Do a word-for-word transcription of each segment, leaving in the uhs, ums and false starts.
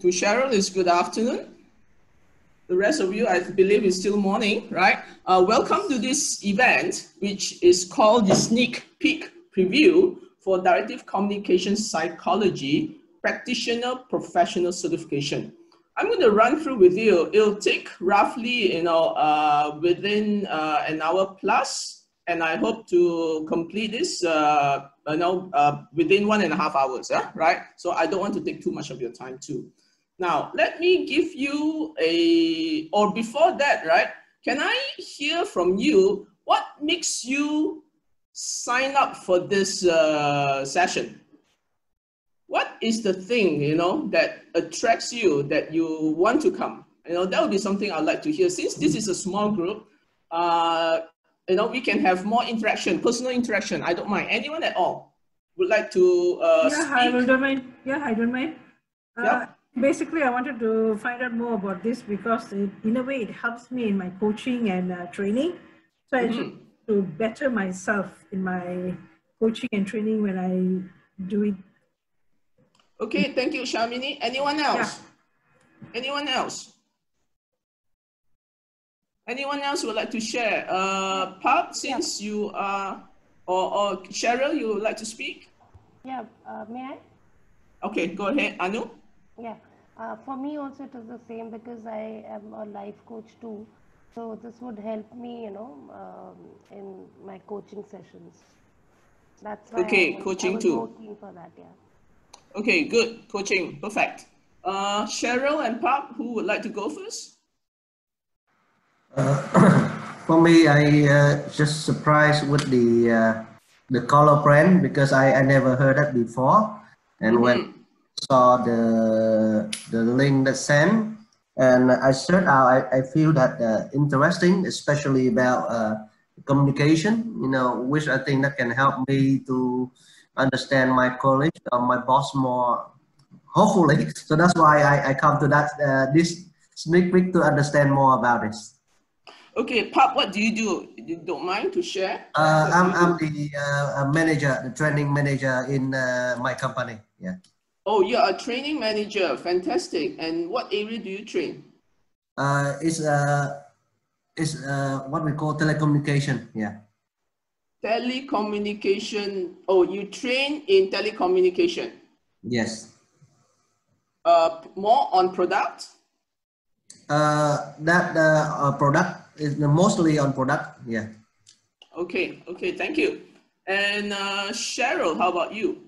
to Cheryl, it's good afternoon. The rest of you, I believe, is still morning, right? Uh, welcome to this event, which is called the Sneak Peek Preview for Directive Communication Psychology Practitioner Professional Certification. I'm going to run through with you. It'll take roughly, you know, uh, within uh, an hour plus, and I hope to complete this, uh, you know, uh, within one and a half hours, yeah? Right? So I don't want to take too much of your time too. Now, let me give you a, or before that, right? Can I hear from you, what makes you sign up for this uh, session? What is the thing, you know, that attracts you, that you want to come? You know, that would be something I'd like to hear. Since this is a small group, uh, you know, we can have more interaction, personal interaction. I don't mind. Anyone at all would like to uh, yeah, speak? I don't mind. Yeah, I don't mind. Uh, yeah. Basically, I wanted to find out more about this because it, in a way it helps me in my coaching and uh, training. So I mm-hmm. to better myself in my coaching and training when I do it. Okay, thank you, Shamini. Anyone else? Yeah. Anyone else? Anyone else would like to share? Uh, Pat, since yeah. you are, or, or Cheryl, you would like to speak? Yeah, uh, may I? Okay, go ahead, Anu. Yeah, uh, for me also it is the same because I am a life coach too. So this would help me, you know, um, in my coaching sessions. That's why okay, I was, coaching I was too. Working for that, yeah. Okay, good. Coaching, perfect. Uh, Cheryl and Pop, who would like to go first? Uh, for me, I uh, just surprised with the uh, the ColoredBrain because I, I never heard that before. And mm-hmm. when I saw the the link that sent, and I searched out, I, I feel that uh, interesting, especially about uh, communication, you know, which I think that can help me to understand my colleagues or my boss more, hopefully. So that's why I, I come to that, uh, this sneak peek to understand more about this. Okay, Pop, what do you do? You don't mind to share? Uh, I'm, I'm the uh, manager, the training manager in uh, my company, yeah. Oh, you're a training manager. Fantastic. And what area do you train? Uh, it's uh, it's uh, what we call telecommunication. Yeah. Telecommunication. Oh, you train in telecommunication. Yes. Uh, more on product? Uh, that uh, product is mostly on product. Yeah. Okay. Okay. Thank you. And uh, Cheryl, how about you?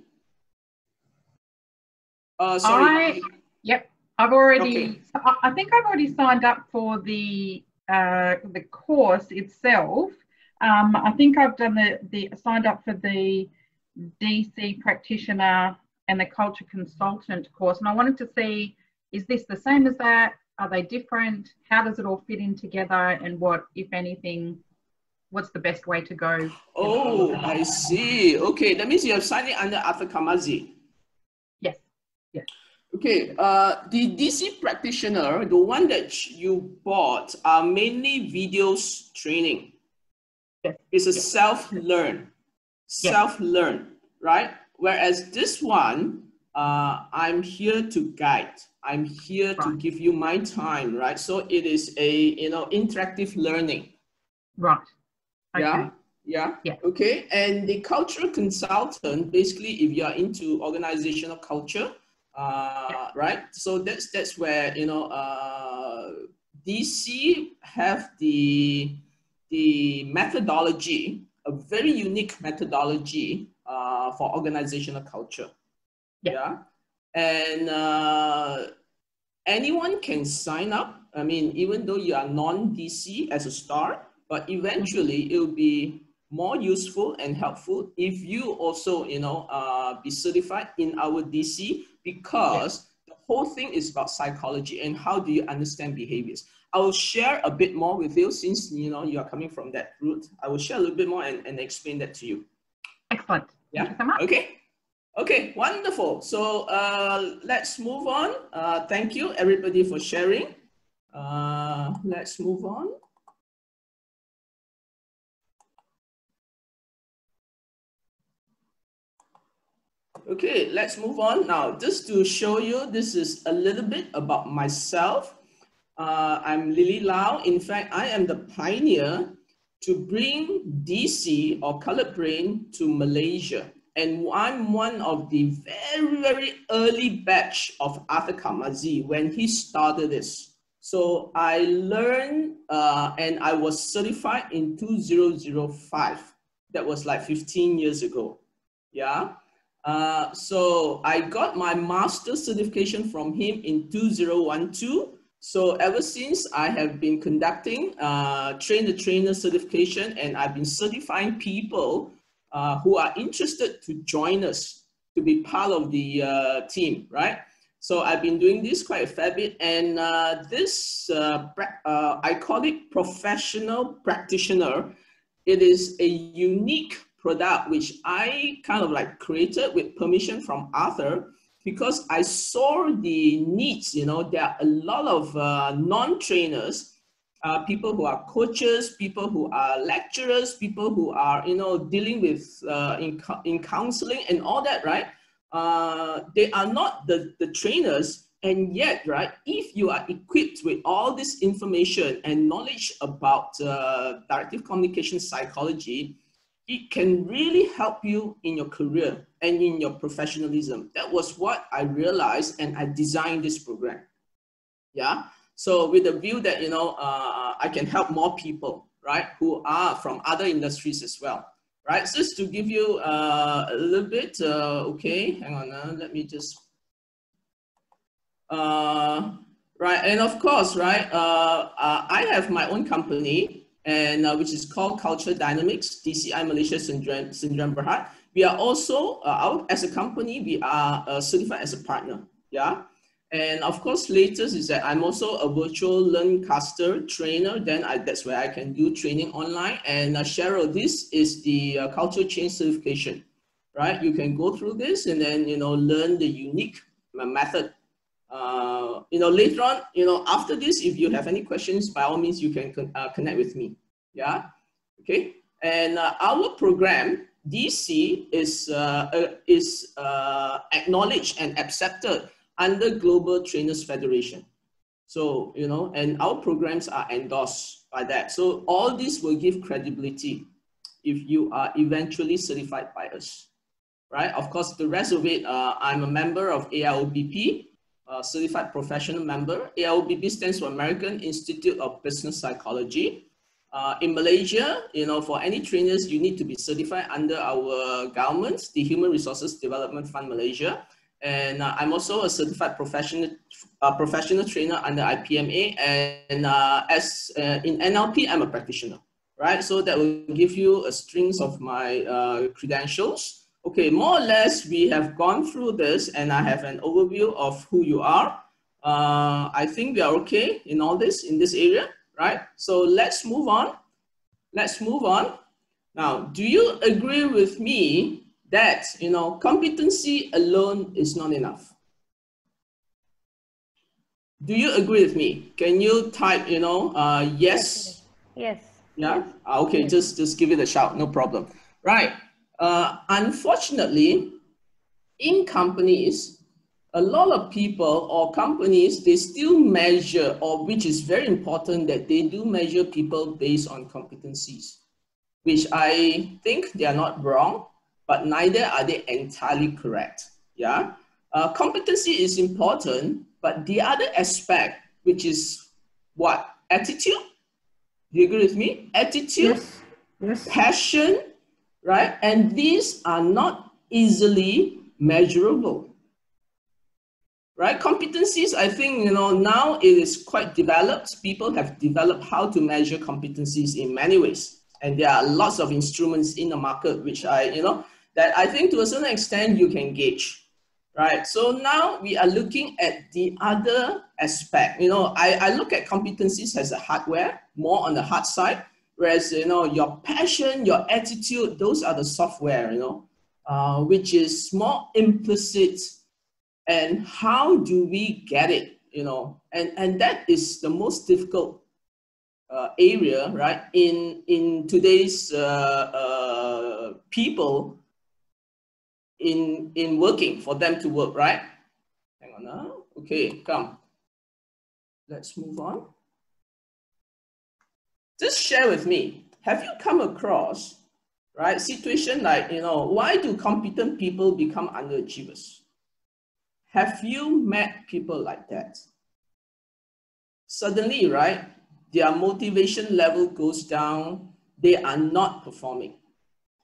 Uh, sorry. I, yep, I've already, okay. I think I've already signed up for the, uh, the course itself. Um, I think I've done the, the, signed up for the D C practitioner and the culture consultant course. And I wanted to see, is this the same as that? Are they different? How does it all fit in together? And what, if anything, what's the best way to go? Oh, I see. Okay, that means you have signed it under Arthur Carmazzi. Yeah. Okay, uh, the D C practitioner, the one that you bought, are mainly videos training. Yeah. It's a yeah. self-learn, yeah. self-learn, right? Whereas this one, uh, I'm here to guide. I'm here right. to give you my time, right? So it is a, you know, interactive learning. Right. Okay. Yeah. Yeah. yeah. Okay. And the cultural consultant, basically, if you are into organizational culture, Uh, yeah. right? So that's, that's where, you know, uh, D C have the, the methodology, a very unique methodology uh, for organizational culture. Yeah. yeah? And uh, anyone can sign up. I mean, even though you are non-D C as a start, but eventually it will be more useful and helpful if you also, you know, uh, be certified in our D C, because yeah. the whole thing is about psychology and how do you understand behaviors. I will share a bit more with you since, you know, you are coming from that route. I will share a little bit more and, and explain that to you. Excellent. Yeah. Thank you so much. Okay. Okay. Wonderful. So uh, let's move on. Uh, thank you everybody for sharing. Uh, let's move on. Okay, let's move on now. Just to show you, this is a little bit about myself. Uh, I'm Lily Lau. In fact, I am the pioneer to bring D C or ColoredBrain to Malaysia. And I'm one of the very, very early batch of Arthur Carmazzi when he started this. So I learned uh, and I was certified in two thousand five. That was like fifteen years ago. Yeah. Uh, so I got my master's certification from him in two thousand twelve. So ever since, I have been conducting uh, train the trainer certification, and I've been certifying people uh, who are interested to join us, to be part of the uh, team, right? So I've been doing this quite a fair bit, and uh, this, uh, uh, I call it professional practitioner. It is a unique product which I kind of like created with permission from Arthur, because I saw the needs. You know, there are a lot of uh, non-trainers, uh, people who are coaches, people who are lecturers, people who are, you know, dealing with uh, in, in counseling and all that, right? Uh, they are not the, the trainers, and yet, right, if you are equipped with all this information and knowledge about uh, directive communication psychology, it can really help you in your career and in your professionalism. That was what I realized, and I designed this program. Yeah. So with the view that, you know, uh, I can help more people, right, who are from other industries as well, right? So just to give you uh, a little bit, uh, okay, hang on, uh, let me just, uh, right. And of course, right, uh, uh, I have my own company, and uh, which is called Culture Dynamics D C I Malaysia Sdn Bhd. We are also, uh, out as a company, we are uh, certified as a partner, yeah? And of course, latest is that I'm also a virtual learncaster trainer, then I, that's where I can do training online. And uh, Cheryl, this is the uh, culture change certification, right? You can go through this and then, you know, learn the unique method. Uh, you know, later on, you know, after this, if you have any questions, by all means, you can con uh, connect with me. Yeah. Okay. And uh, our program, D C, is, uh, uh, is uh, acknowledged and accepted under Global Trainers Federation. So, you know, and our programs are endorsed by that. So all this will give credibility if you are eventually certified by us, right? Of course, the rest of it, uh, I'm a member of A I O B P. Uh, certified professional member. A I O B P stands for American Institute of Business Psychology. Uh, in Malaysia, you know, for any trainers, you need to be certified under our government, the Human Resources Development Fund Malaysia. And uh, I'm also a certified professional, uh, professional trainer under I P M A. And uh, as uh, in N L P, I'm a practitioner, right? So that will give you a strings of my uh, credentials. Okay, more or less, we have gone through this, and I have an overview of who you are. Uh, I think we are okay in all this, in this area, right? So let's move on. Let's move on. Now, do you agree with me that, you know, competency alone is not enough? Do you agree with me? Can you type, you know, uh, yes? Yes. Yeah? Okay, yes. Just, just give it a shout, no problem. Right. Uh, unfortunately, in companies, a lot of people or companies, they still measure, or which is very important, that they do measure people based on competencies, which I think they are not wrong, but neither are they entirely correct. Yeah, uh, competency is important, but the other aspect, which is what? Attitude? Do you agree with me? Attitude, yes. Yes. Passion, right? And these are not easily measurable, right? Competencies, I think, you know, now it is quite developed. People have developed how to measure competencies in many ways. And there are lots of instruments in the market, which I, you know, that I think to a certain extent you can gauge, right? So now we are looking at the other aspect. You know, I, I look at competencies as a hardware, more on the hard side. Whereas, you know, your passion, your attitude, those are the software, you know, uh, which is more implicit. And how do we get it, you know? And, and that is the most difficult uh, area, right? In, in today's uh, uh, people, in, in working, for them to work, right? Hang on now. Okay, come. Let's move on. Just share with me, have you come across, right, situation like, you know, why do competent people become underachievers? Have you met people like that? Suddenly, right, their motivation level goes down, they are not performing.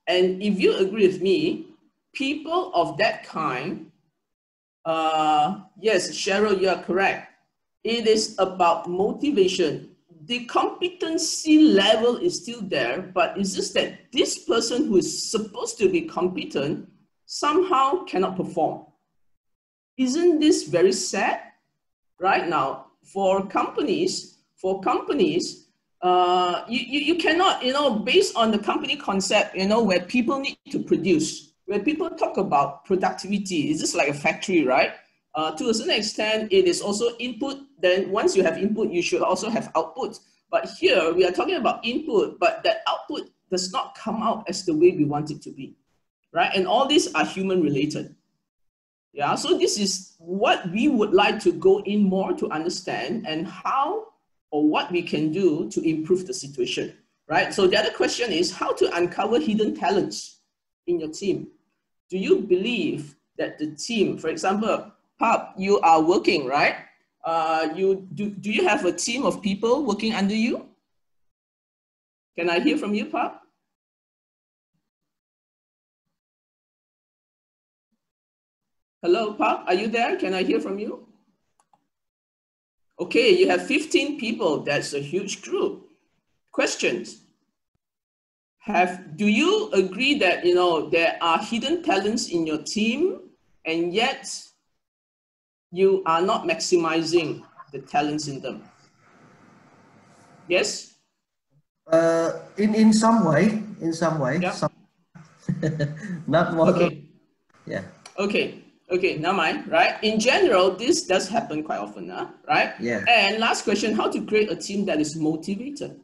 And if you agree with me, people of that kind, uh, yes, Cheryl, you are correct. It is about motivation. The competency level is still there, but it's just that this person who is supposed to be competent somehow cannot perform. Isn't this very sad? Right now, for companies, for companies, uh, you, you, you cannot, you know, based on the company concept, you know, where people need to produce, where people talk about productivity, it's just like a factory, right? Uh, to a certain extent, it is also input. Then once you have input, you should also have output. But here we are talking about input, but that output does not come out as the way we want it to be, right? And all these are human related. Yeah, so this is what we would like to go in more to understand, and how or what we can do to improve the situation, right? So the other question is how to uncover hidden talents in your team. Do you believe that the team, for example, Pap, you are working, right? Uh, you, do, do you have a team of people working under you? Can I hear from you, Pap? Hello, Pap, are you there? Can I hear from you? Okay, you have fifteen people. That's a huge group. Questions. Have, do you agree that, you know, there are hidden talents in your team, and yet you are not maximizing the talents in them? Yes? Uh, in, in some way, in some way. Yeah. Some, not more. Okay. Yeah. Okay. Okay, never mind, right? In general, this does happen quite often, huh? Right? Yeah. And last question, how to create a team that is motivated?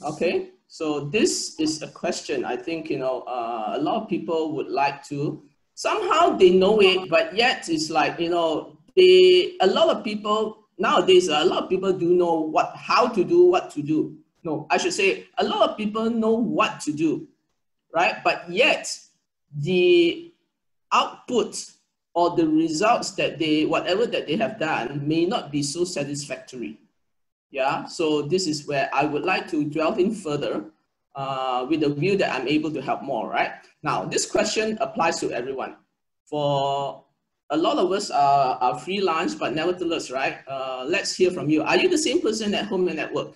Okay, so this is a question I think, you know, uh, a lot of people would like to, somehow they know it, but yet it's like, you know, they, a lot of people, nowadays, a lot of people do know what, how to do, what to do. No, I should say, a lot of people know what to do, right? But yet, the output or the results that they, whatever that they have done, may not be so satisfactory. Yeah, so this is where I would like to delve in further uh, with the view that I'm able to help more, right? Now, this question applies to everyone. For a lot of us are, are freelance, but nevertheless, right? Uh, let's hear from you. Are you the same person at home and at work?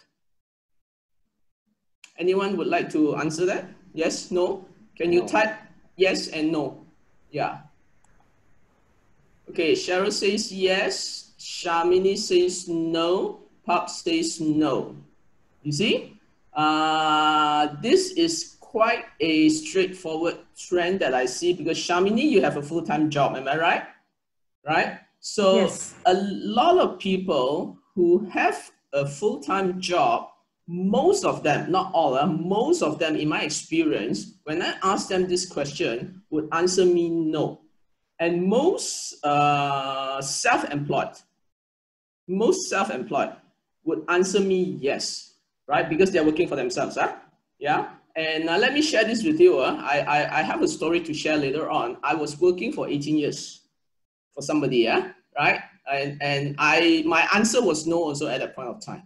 Anyone would like to answer that? Yes, no? Can you type yes and no? Yeah. Okay, Cheryl says yes. Shamini says no. Pop says no. You see? Uh, this is quite a straightforward trend that I see, because Shamini, you have a full-time job, am I right? Right? So yes. A lot of people who have a full-time job, most of them, not all, uh, most of them in my experience, when I ask them this question, would answer me no. And most uh, self-employed, most self-employed would answer me yes, right? Because they're working for themselves, huh? Yeah. And uh, let me share this with you. Huh? I, I, I have a story to share later on. I was working for eighteen years for somebody, yeah, right? And, and I, my answer was no also at that point of time.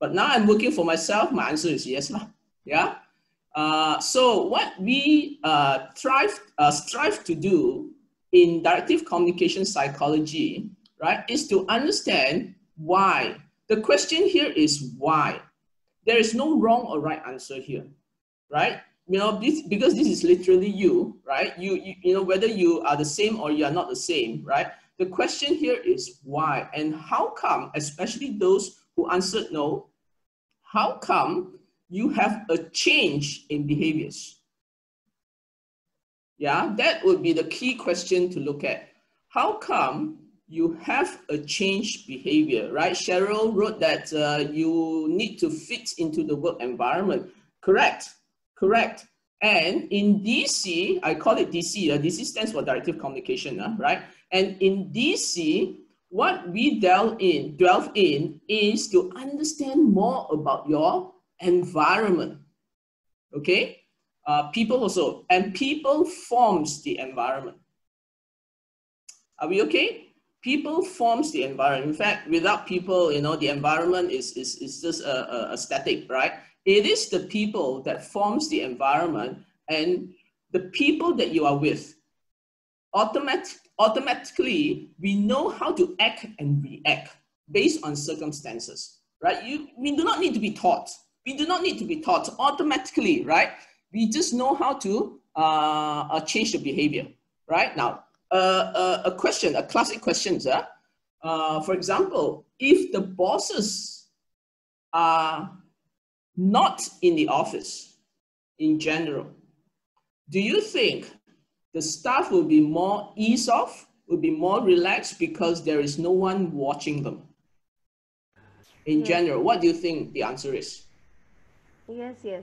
But now I'm working for myself, my answer is yes. Yeah. Uh, so what we uh, thrive, uh, strive to do in directive communication psychology, right, is to understand why. The question here is why. There is no wrong or right answer here, right? You know, this, because this is literally you, right? You, you, you know, whether you are the same or you are not the same, right? The question here is why, and how come, especially those who answered no, how come you have a change in behaviors? Yeah, that would be the key question to look at. How come you have a change behavior, right? Cheryl wrote that uh, you need to fit into the work environment. Correct, correct. And in D C, I call it D C, uh, D C stands for directive communication, uh, right? And in D C, what we delve in, delve in is to understand more about your environment, okay? Uh, people also, and people forms the environment. Are we okay? People forms the environment. In fact, without people, you know, the environment is, is, is just a, a, a static, right? It is the people that forms the environment, and the people that you are with, automatic, automatically, we know how to act and react based on circumstances, right? You, we do not need to be taught. We do not need to be taught automatically, right? We just know how to uh, uh, change the behavior, right? Now, uh, uh, a question, a classic question, huh? uh, for example, if the bosses are not in the office in general, do you think the staff will be more ease off, will be more relaxed because there is no one watching them? In general, what do you think the answer is? Yes, yes.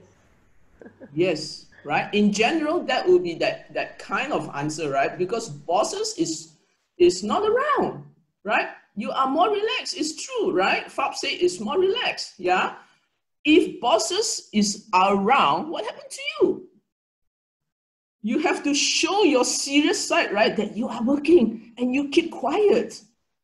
Yes, right? In general, that would be that, that kind of answer, right? Because bosses is, is not around, right? You are more relaxed, it's true, right? F A B say it's more relaxed, yeah? If bosses is around, what happened to you? You have to show your serious side, right? That you are working and you keep quiet,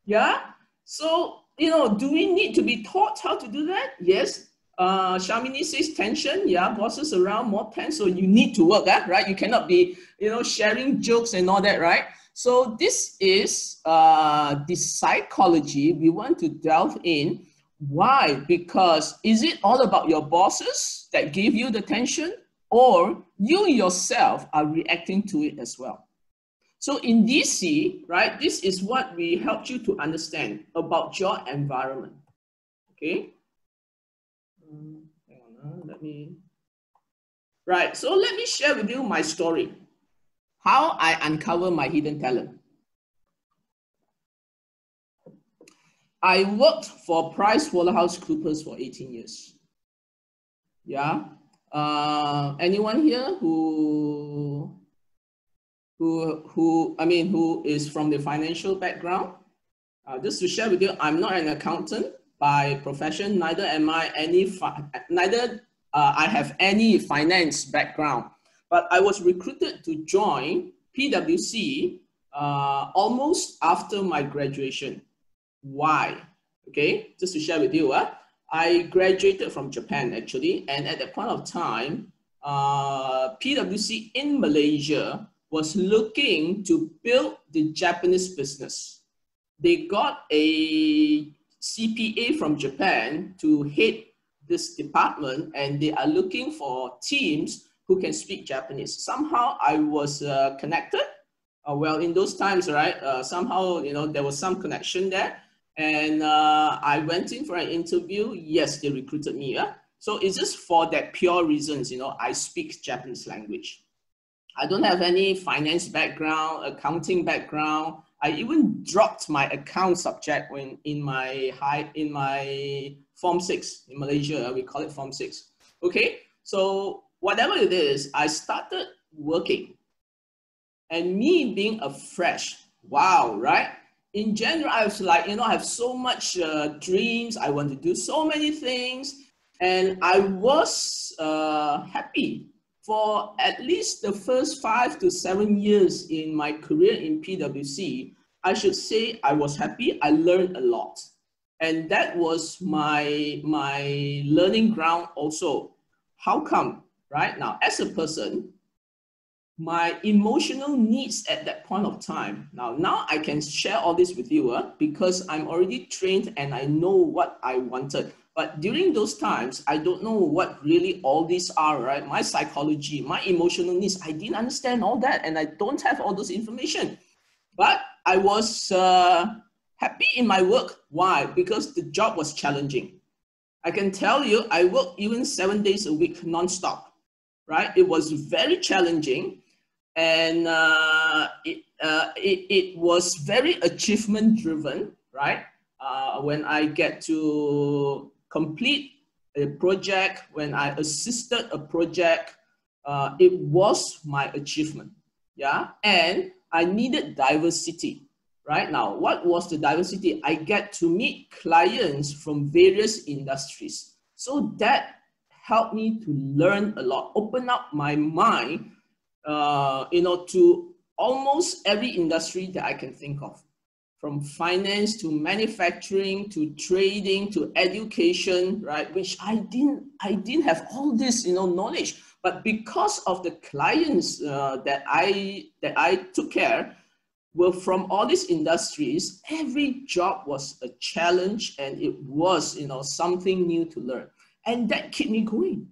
yeah? So, you know, do we need to be taught how to do that? Yes. Uh, Shamini says tension, yeah, bosses around, more tense, so you need to work, eh? Right? You cannot be, you know, sharing jokes and all that, right? So this is uh, the psychology we want to delve in. Why? Because is it all about your bosses that give you the tension, or you yourself are reacting to it as well? So in D C, right, this is what we helped you to understand about your environment, okay? Hang on, let me. Right, so let me share with you my story, how I uncover my hidden talent. I worked for PricewaterhouseCoopers for eighteen years. Yeah, uh, anyone here who, who, who, I mean, who is from the financial background? Uh, just to share with you, I'm not an accountant by profession, neither am I any, neither uh, I have any finance background, but I was recruited to join P W C uh, almost after my graduation. Why? Okay, just to share with you, uh, I graduated from Japan actually, and at that point of time, uh, P W C in Malaysia was looking to build the Japanese business. They got a C P A from Japan to head this department, and they are looking for teams who can speak Japanese. Somehow I was uh, connected. Uh, well, in those times, right, uh, somehow, you know, there was some connection there. And uh, I went in for an interview. Yes, they recruited me. Yeah? So it's just for that pure reasons, you know, I speak Japanese language. I don't have any finance background, accounting background. I even dropped my account subject when in my high in my form six in Malaysia. We call it form six. Okay, so whatever it is, I started working, and me being a fresh, wow, right? In general, I was like, you know, I have so much uh, dreams. I want to do so many things, and I was uh, happy for at least the first five to seven years in my career in P W C, I should say I was happy, I learned a lot. And that was my, my learning ground also. How come, right? Now, as a person, my emotional needs at that point of time, now, now I can share all this with you uh, because I'm already trained and I know what I wanted. But during those times, I don't know what really all these are, right? My psychology, my emotional needs, I didn't understand all that, and I don't have all those information. But I was uh, happy in my work. Why? Because the job was challenging. I can tell you, I worked even seven days a week nonstop, right? It was very challenging, and uh, it, uh, it, it was very achievement-driven, right? Uh, when I get to complete a project, when I assisted a project, uh, it was my achievement. Yeah, and I needed diversity. Right now, what was the diversity? I get to meet clients from various industries. So that helped me to learn a lot, open up my mind, uh, you know, to almost every industry that I can think of, from finance to manufacturing, to trading, to education, right? Which I didn't, I didn't have all this, you know, knowledge, but because of the clients uh, that I, that I took care of, well, from all these industries, every job was a challenge and it was, you know, something new to learn. And that kept me going.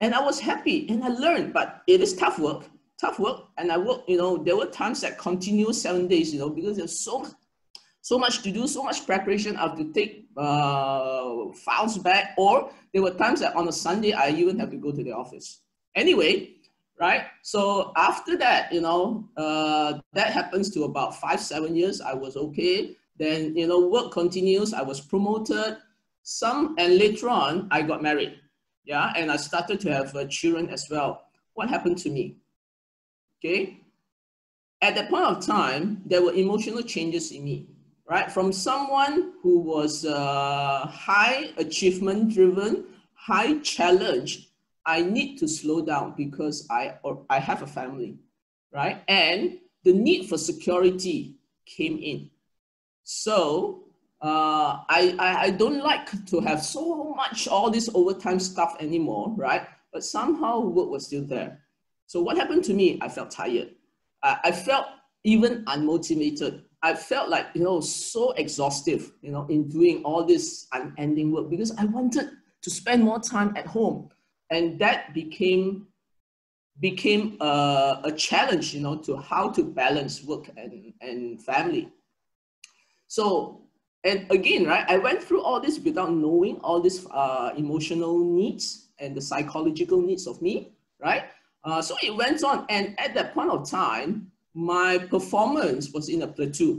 And I was happy and I learned, but it is tough work, tough work. And I worked, you know, there were times that continued seven days, you know, because there's so, so much to do, so much preparation. I have to take uh, files back, or there were times that on a Sunday, I even have to go to the office. Anyway, right? So after that, you know, uh, that happens to about five, seven years, I was okay. Then, you know, work continues, I was promoted, some, and later on, I got married. Yeah, and I started to have uh, children as well. What happened to me? Okay. At that point of time, there were emotional changes in me, right? From someone who was uh, high achievement driven, high challenge, I need to slow down because I, or I have a family, right? And the need for security came in. So uh, I, I, I don't like to have so much, all this overtime stuff anymore, right? But somehow work was still there. So what happened to me? I felt tired. I, I felt even unmotivated. I felt like, you know, so exhaustive, you know, in doing all this unending work because I wanted to spend more time at home. And that became, became a, a challenge, you know, to how to balance work and, and family. So, and again, right, I went through all this without knowing all these uh, emotional needs and the psychological needs of me, right? Uh, so it went on. And at that point of time, my performance was in a plateau.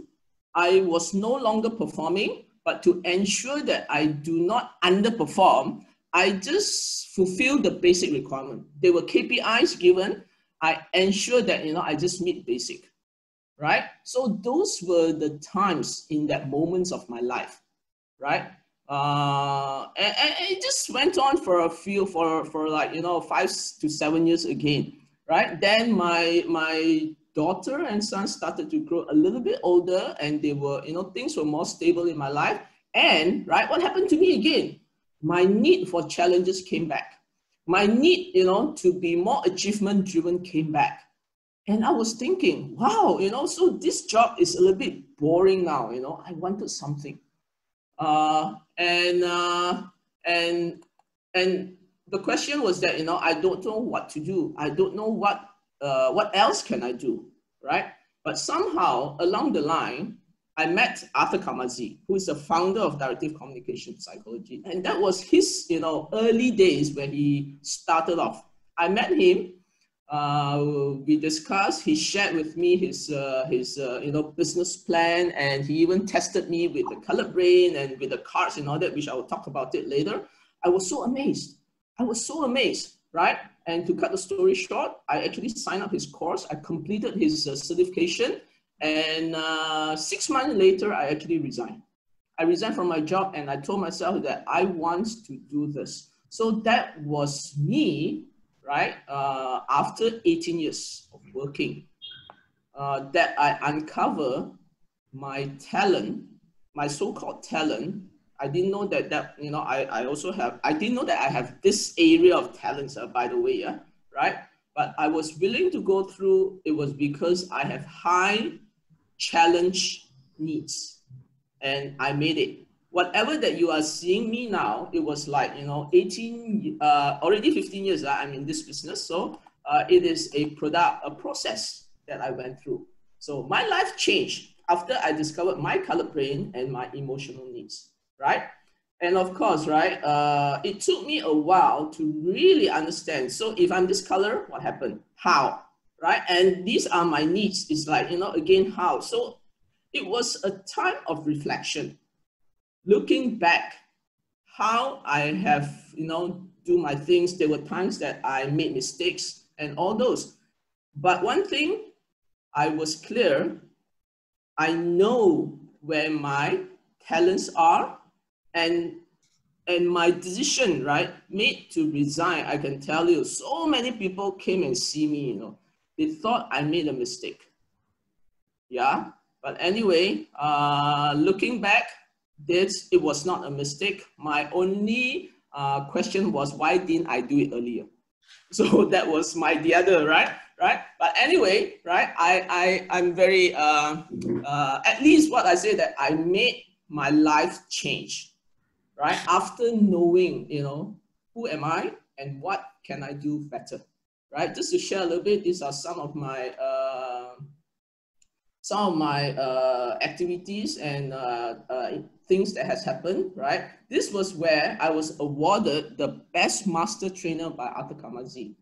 I was no longer performing, but to ensure that I do not underperform, I just fulfilled the basic requirement. There were K P Is given. I ensured that, you know, I just meet basic, right? So those were the times in that moments of my life, right? Uh, and, and it just went on for a few, for, for like, you know, five to seven years again, right? Then my, my daughter and son started to grow a little bit older and they were, you know, things were more stable in my life. And, right, what happened to me again? My need for challenges came back. My need, you know, to be more achievement driven came back. And I was thinking, wow, you know, so this job is a little bit boring now, you know, I wanted something. Uh, and, uh, and, and the question was that, you know, I don't know what to do. I don't know what, uh, what else can I do, right? But somehow along the line, I met Arthur Carmazzi, who is the founder of Directive Communication Psychology. And that was his, you know, early days when he started off. I met him, uh, we discussed, he shared with me his, uh, his uh, you know, business plan, and he even tested me with the ColoredBrain and with the cards and all that, which I will talk about it later. I was so amazed. I was so amazed, right? And to cut the story short, I actually signed up his course. I completed his uh, certification. And uh, six months later, I actually resigned. I resigned from my job and I told myself that I want to do this. So that was me, right? Uh, after eighteen years of working, uh, that I uncover my talent, my so-called talent. I didn't know that, that you know, I, I also have, I didn't know that I have this area of talents, uh, by the way, yeah, right? But I was willing to go through, it was because I have high challenge needs and I made it. Whatever that you are seeing me now, it was like, you know, eighteen, uh, already fifteen years uh, I'm in this business. So uh, it is a product, a process that I went through. So my life changed after I discovered my ColoredBrain and my emotional needs, right? And of course, right, uh, it took me a while to really understand. So if I'm this color, what happened? How, right? And these are my needs. It's like, you know, again, how? So it was a time of reflection, looking back how I have, you know, do my things. There were times that I made mistakes. and all those. But one thing I was clear, I know where my talents are, and and my decision, right, made to resign, I can tell you, so many people came and see me, you know, they thought I made a mistake. Yeah, but anyway, uh, looking back, this, it was not a mistake. My only uh, question was, why didn't I do it earlier? So that was my, the other, right? Right? But anyway, right, I, I, I'm very, uh, uh, at least what I say that I made my life change. Right? After knowing, you know, who am I and what can I do better, right? Just to share a little bit, these are some of my, uh, some of my uh, activities and uh, uh, things that has happened, right? This was where I was awarded the Best Master Trainer by Arthur Carmazzi,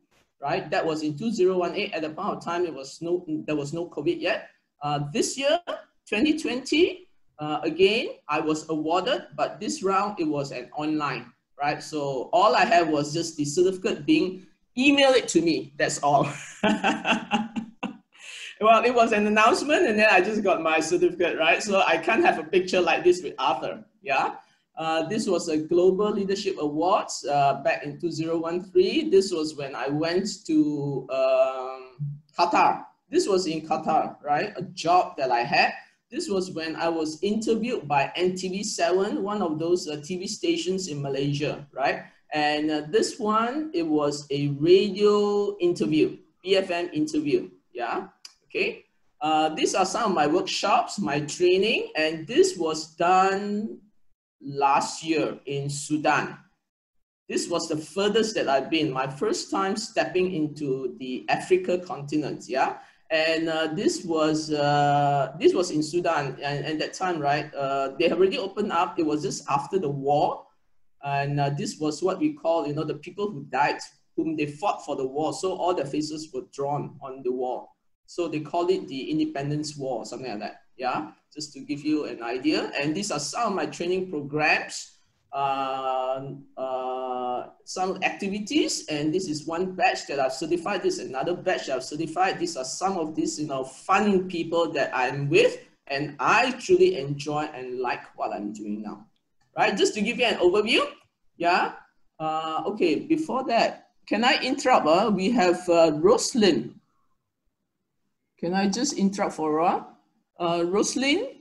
right? That was in two thousand eighteen. At the point of time, it was no, there was no COVID yet. Uh, this year, twenty twenty, Uh, again, I was awarded, but this round, it was an online, right? So all I had was just the certificate being emailed to me. That's all. Well, it was an announcement, and then I just got my certificate, right? So I can't have a picture like this with Arthur, yeah? Uh, this was a Global Leadership Awards uh, back in two thousand thirteen. This was when I went to um, Qatar. This was in Qatar, right? A job that I had. This was when I was interviewed by N T V seven, one of those uh, T V stations in Malaysia, right? And uh, this one, it was a radio interview, B F M interview, yeah, okay? Uh, these are some of my workshops, my training, and this was done last year in Sudan. This was the furthest that I've been, my first time stepping into the Africa continent, yeah? And uh, this was uh, this was in Sudan, and at that time, right, uh, they had already opened up. It was just after the war, and uh, this was what we call, you know, the people who died, whom they fought for the war. So all their faces were drawn on the wall. So they called it the Independence War, or something like that. Yeah, just to give you an idea. And these are some of my training programs, uh, uh, some activities, and this is one batch that I've certified, this is another batch that I've certified. These are some of these, you know, fun people that I'm with, and I truly enjoy and like what I'm doing now, right? Just to give you an overview, yeah. Uh, okay, before that, can I interrupt? Uh? We have uh, Roslyn. Can I just interrupt for a while? Uh, Roslyn?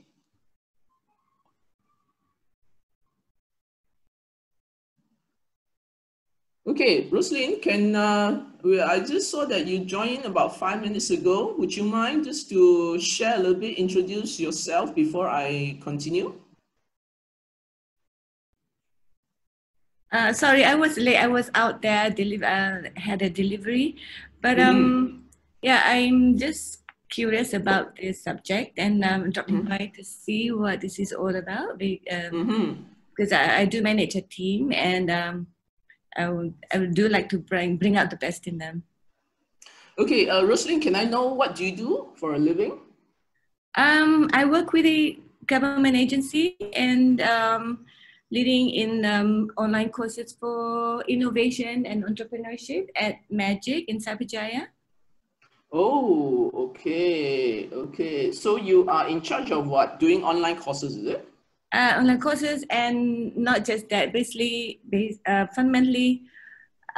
Okay, Roslyn, can uh, I just saw that you joined about five minutes ago. Would you mind just to share a little bit, introduce yourself before I continue? Uh, sorry, I was late. I was out there, uh, had a delivery. But um, mm. yeah, I'm just curious about this subject, and I'm um, dropping by to see what this is all about, because um, mm-hmm. I, I do manage a team, and um, I would, I would do like to bring, bring out the best in them. Okay, uh, Roslyn, can I know what do you do for a living? Um, I work with a government agency, and um, leading in um, online courses for innovation and entrepreneurship at MAGIC in Sabajaya. Oh, okay, okay. So you are in charge of what? Doing online courses, is it? Uh, online courses, and not just that, basically, based, uh, fundamentally,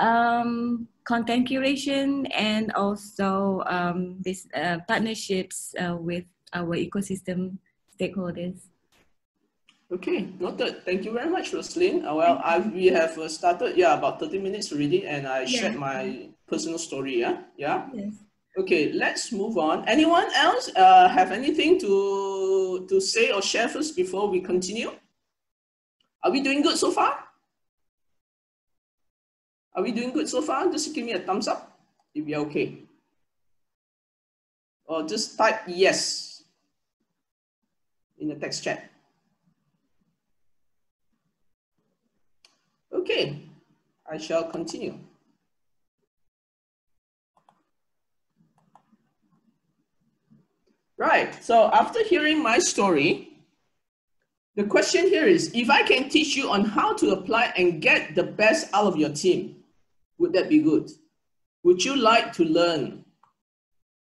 um, content curation, and also um, this, uh, partnerships uh, with our ecosystem stakeholders. Okay, noted. Thank you very much, Roslyn. Uh, well, I've, we have uh, started, yeah, about thirty minutes already, and I yeah. shared my personal story, yeah? Yeah? Yes. Okay, let's move on. Anyone else uh, have anything to, to say or share first before we continue? Are we doing good so far? Are we doing good so far? Just give me a thumbs up if you're okay. Or just type yes in the text chat. Okay, I shall continue. Right, so after hearing my story, the question here is, if I can teach you on how to apply and get the best out of your team, would that be good? Would you like to learn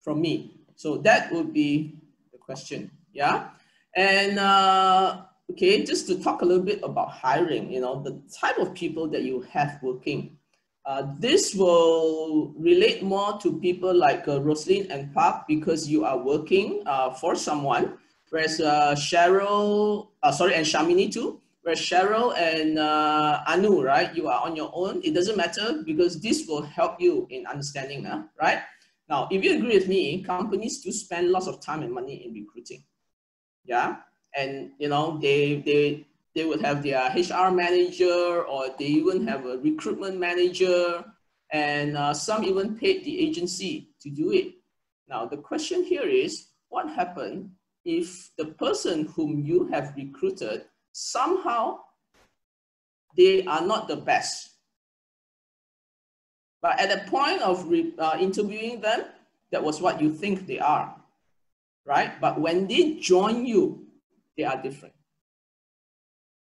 from me? So that would be the question, yeah? And uh, okay, just to talk a little bit about hiring, you know, the type of people that you have working. Uh, this will relate more to people like uh, Roslyn and Park, because you are working uh, for someone, whereas uh, Cheryl, uh, sorry, and Shamini too, whereas Cheryl and uh, Anu, right? You are on your own. It doesn't matter because this will help you in understanding, huh? Right? Now, if you agree with me, companies do spend lots of time and money in recruiting, yeah? And, you know, they, they, They would have their H R manager, or they even have a recruitment manager, and uh, some even paid the agency to do it. Now, the question here is, what happens if the person whom you have recruited, somehow they are not the best? But at the point of re uh, interviewing them, that was what you think they are, right? But when they join you, they are different.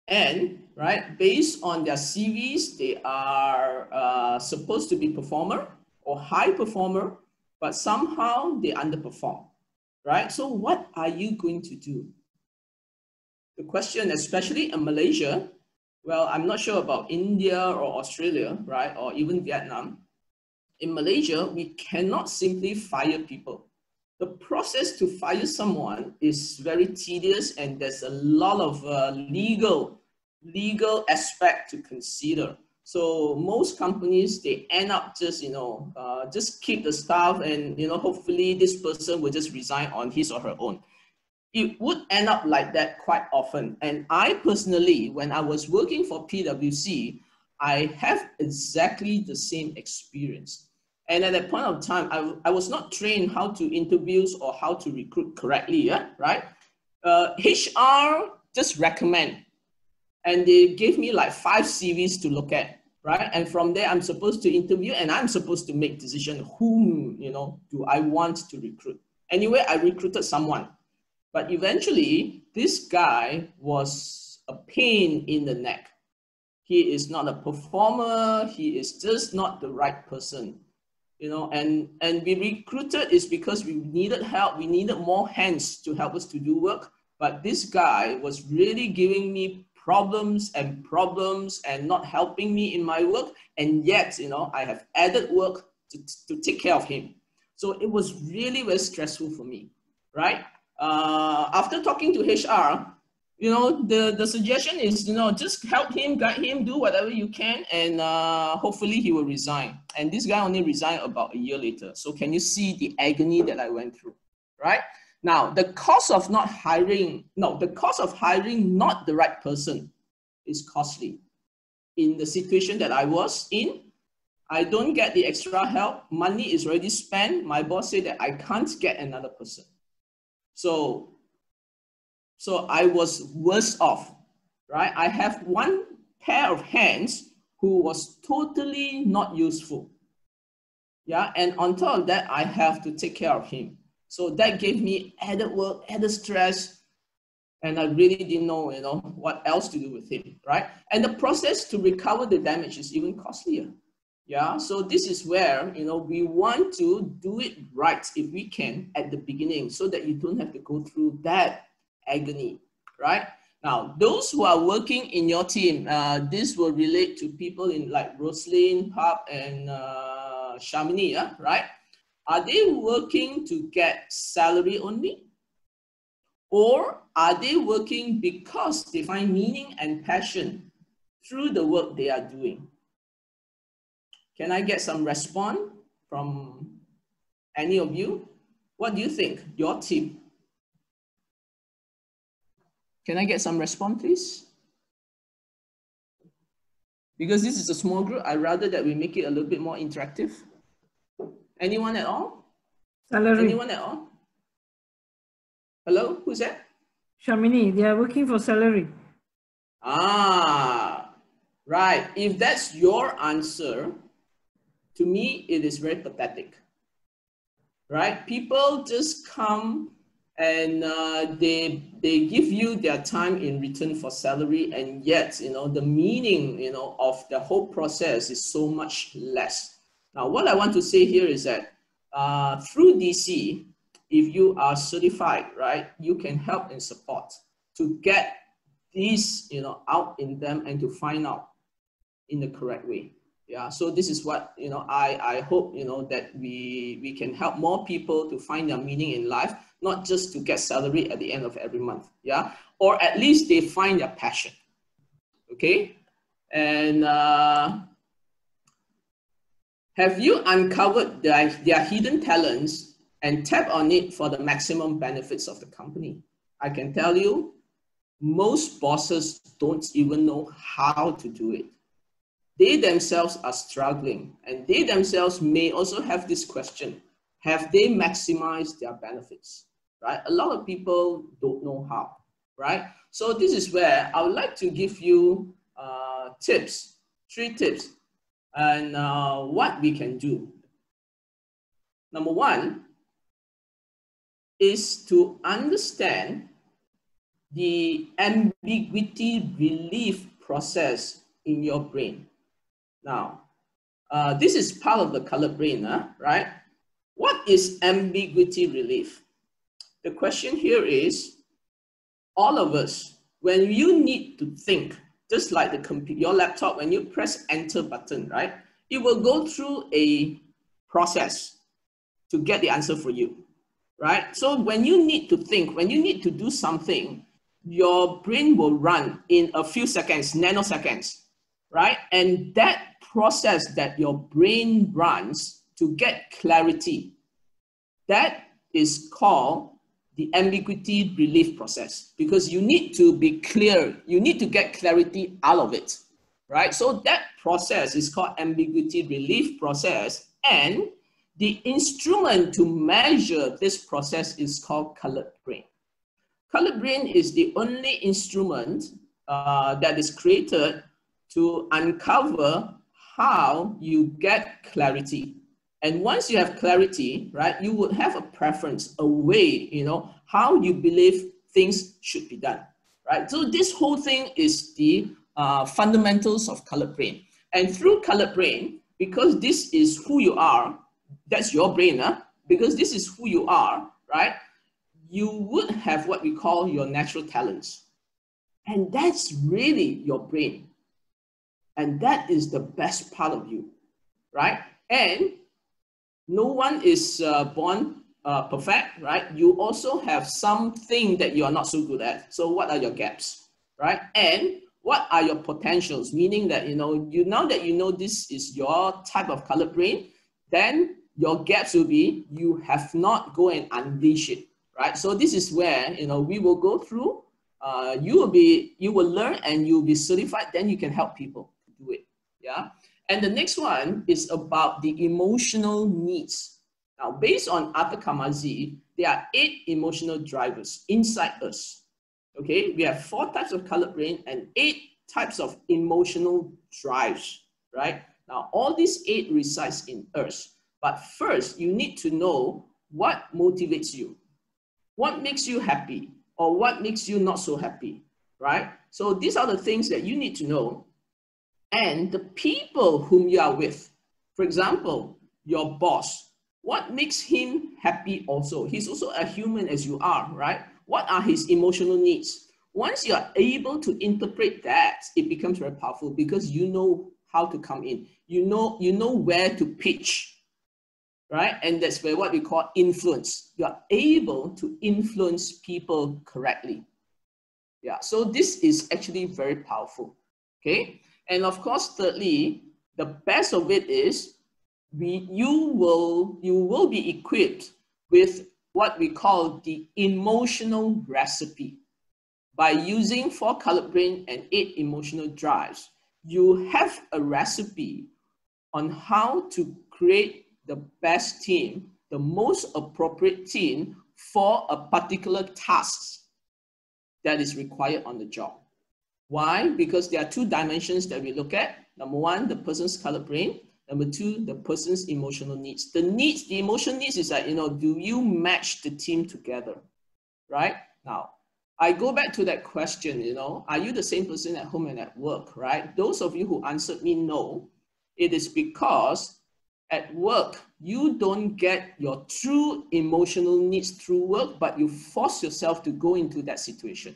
And, right, based on their C Vs, they are uh, supposed to be performer or high performer, but somehow they underperform, right? So what are you going to do? The question, especially in Malaysia, well, I'm not sure about India or Australia, right, or even Vietnam. In Malaysia, we cannot simply fire people. The process to fire someone is very tedious, and there's a lot of uh, legal, legal aspect to consider. So most companies, they end up just, you know, uh, just keep the staff, and, you know, hopefully this person will just resign on his or her own. It would end up like that quite often. And I personally, when I was working for P W C, I have exactly the same experience. And at that point of time, I, I was not trained how to interview or how to recruit correctly, yeah, right? Uh, H R just recommend. And they gave me like five C Vs to look at, right? And from there, I'm supposed to interview, and I'm supposed to make decision, whom, you know, do I want to recruit? Anyway, I recruited someone. But eventually, this guy was a pain in the neck. He is not a performer. He is just not the right person. You know, and, and we recruited is because we needed help. We needed more hands to help us to do work. But this guy was really giving me problems and problems and not helping me in my work. And yet, you know, I have added work to, to take care of him. So it was really very stressful for me, right? Uh, after talking to H R, you know, the, the suggestion is, you know, just help him, guide him, do whatever you can, and uh, hopefully he will resign. And this guy only resigned about a year later. So can you see the agony that I went through, right? Now, the cost of not hiring, no, the cost of hiring not the right person is costly. In the situation that I was in, I don't get the extra help. Money is already spent. My boss said that I can't get another person. So, So I was worse off, right? I have one pair of hands who was totally not useful. Yeah, and on top of that, I have to take care of him. So that gave me added work, added stress, and I really didn't know, you know, what else to do with him, right? And the process to recover the damage is even costlier. Yeah, so this is where, you know, we want to do it right if we can at the beginning, so that you don't have to go through that agony, right? Now, those who are working in your team, uh, this will relate to people in like Roslyn, Pap, and uh, Shamini, yeah, right? Are they working to get salary only? Or are they working because they find meaning and passion through the work they are doing? Can I get some response from any of you? What do you think, your team? Can I get some response, please? Because this is a small group, I'd rather that we make it a little bit more interactive. Anyone at all? Salary. Anyone at all? Hello, who's that? Shamini, they are working for salary. Ah, right. If that's your answer, to me, it is very pathetic, right? People just come and uh, they they give you their time in return for salary, and yet, you know, the meaning, you know, of the whole process is so much less. Now, what I want to say here is that uh, through D C, if you are certified, right, you can help and support to get these, you know, out in them and to find out in the correct way. Yeah, so this is what, you know, I, I hope, you know, that we, we can help more people to find their meaning in life, not just to get salary at the end of every month. Yeah, or at least they find their passion. Okay, and uh, have you uncovered their, their hidden talents and tap on it for the maximum benefits of the company? I can tell you, most bosses don't even know how to do it. They themselves are struggling, and they themselves may also have this question. Have they maximized their benefits, right? A lot of people don't know how, right? So this is where I would like to give you uh, tips, three tips, and uh, what we can do. Number one is to understand the ambiguity relief process in your brain. Now, uh, this is part of the ColoredBrain, huh? Right? What is ambiguity relief? The question here is, all of us, when you need to think, just like the computer, your laptop, when you press enter button, right? It will go through a process to get the answer for you, right? So when you need to think, when you need to do something, your brain will run in a few seconds, nanoseconds, right? And that process that your brain runs to get clarity, that is called the ambiguity relief process, because you need to be clear. You need to get clarity out of it, right? So that process is called ambiguity relief process, and the instrument to measure this process is called ColoredBrain. ColoredBrain is the only instrument uh, that is created to uncover how you get clarity. And once you have clarity, right, you would have a preference, a way, you know, how you believe things should be done, right? So this whole thing is the uh, fundamentals of ColoredBrain. And through ColoredBrain, because this is who you are, that's your brain, huh? Because this is who you are, right? You would have what we call your natural talents. And that's really your brain. And that is the best part of you, right? And no one is uh, born uh, perfect, right? You also have something that you are not so good at. So what are your gaps, right? And what are your potentials? Meaning that, you know, you now that you know this is your type of ColoredBrain, then your gaps will be, you have not go and unleash it, right? So this is where, you know, we will go through, uh, you will be, you will learn and you'll be certified, then you can help people do it, yeah? And the next one is about the emotional needs. Now, based on Arthur Carmazzi, there are eight emotional drivers inside us. Okay, we have four types of ColoredBrain and eight types of emotional drives, right? Now, all these eight resides in us. But first, you need to know what motivates you, what makes you happy, or what makes you not so happy, right? So these are the things that you need to know. And the people whom you are with, for example, your boss, what makes him happy also? He's also a human as you are, right? What are his emotional needs? Once you are able to interpret that, it becomes very powerful because you know how to come in. You know, you know where to pitch, right? And that's where what we call influence. You are able to influence people correctly. Yeah, so this is actually very powerful, okay? And of course, thirdly, the best of it is we, you, will, you will be equipped with what we call the emotional recipe. By using four ColoredBrain and eight emotional drives, you have a recipe on how to create the best team, the most appropriate team for a particular task that is required on the job. Why? Because there are two dimensions that we look at. Number one, the person's ColoredBrain. Number two, the person's emotional needs. The needs, the emotional needs is that, you know, do you match the team together, right? Now, I go back to that question, you know, are you the same person at home and at work, right? Those of you who answered me no, it is because at work, you don't get your true emotional needs through work, but you force yourself to go into that situation.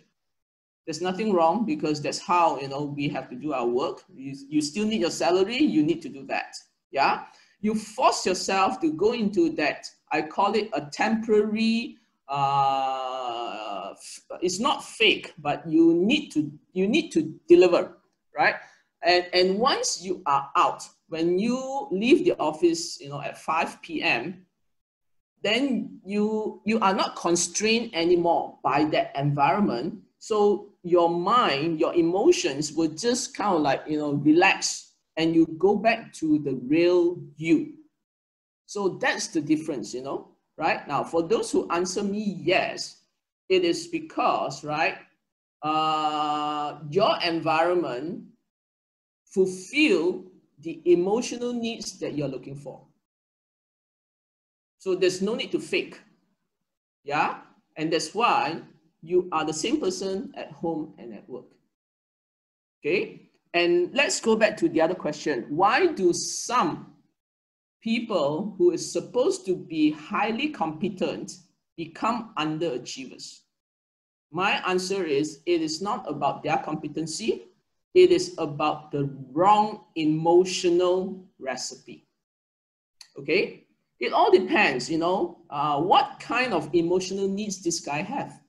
There's nothing wrong, because that's how, you know, we have to do our work. You, you still need your salary, you need to do that. Yeah? You force yourself to go into that, I call it a temporary, uh, it's not fake, but you need to, you need to deliver, right? And, and once you are out, when you leave the office, you know, at five P M, then you, you are not constrained anymore by that environment. So your mind, your emotions will just kind of like, you know, relax, and you go back to the real you. So that's the difference, you know, right? Now, for those who answer me yes, it is because, right, uh, your environment fulfill the emotional needs that you're looking for. So there's no need to fake, yeah? And that's why you are the same person at home and at work, okay? And let's go back to the other question. Why do some people who is supposed to be highly competent become underachievers? My answer is, it is not about their competency. It is about the wrong emotional recipe, okay? It all depends, you know, uh, what kind of emotional needs this guy have.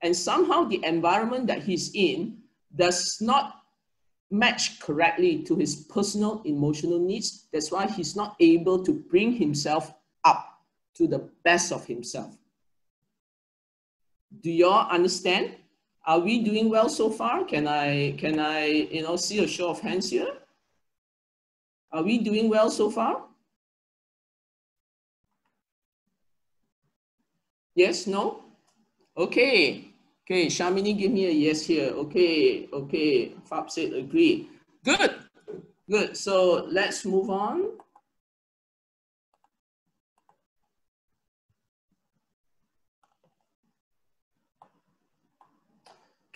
And somehow the environment that he's in does not match correctly to his personal emotional needs. That's why he's not able to bring himself up to the best of himself. Do y'all understand? Are we doing well so far? Can I, can I, you know, see a show of hands here? Are we doing well so far? Yes, no? Okay. Okay, Shamini, give me a yes here. Okay, okay, Fab said agree. Good, good. So let's move on.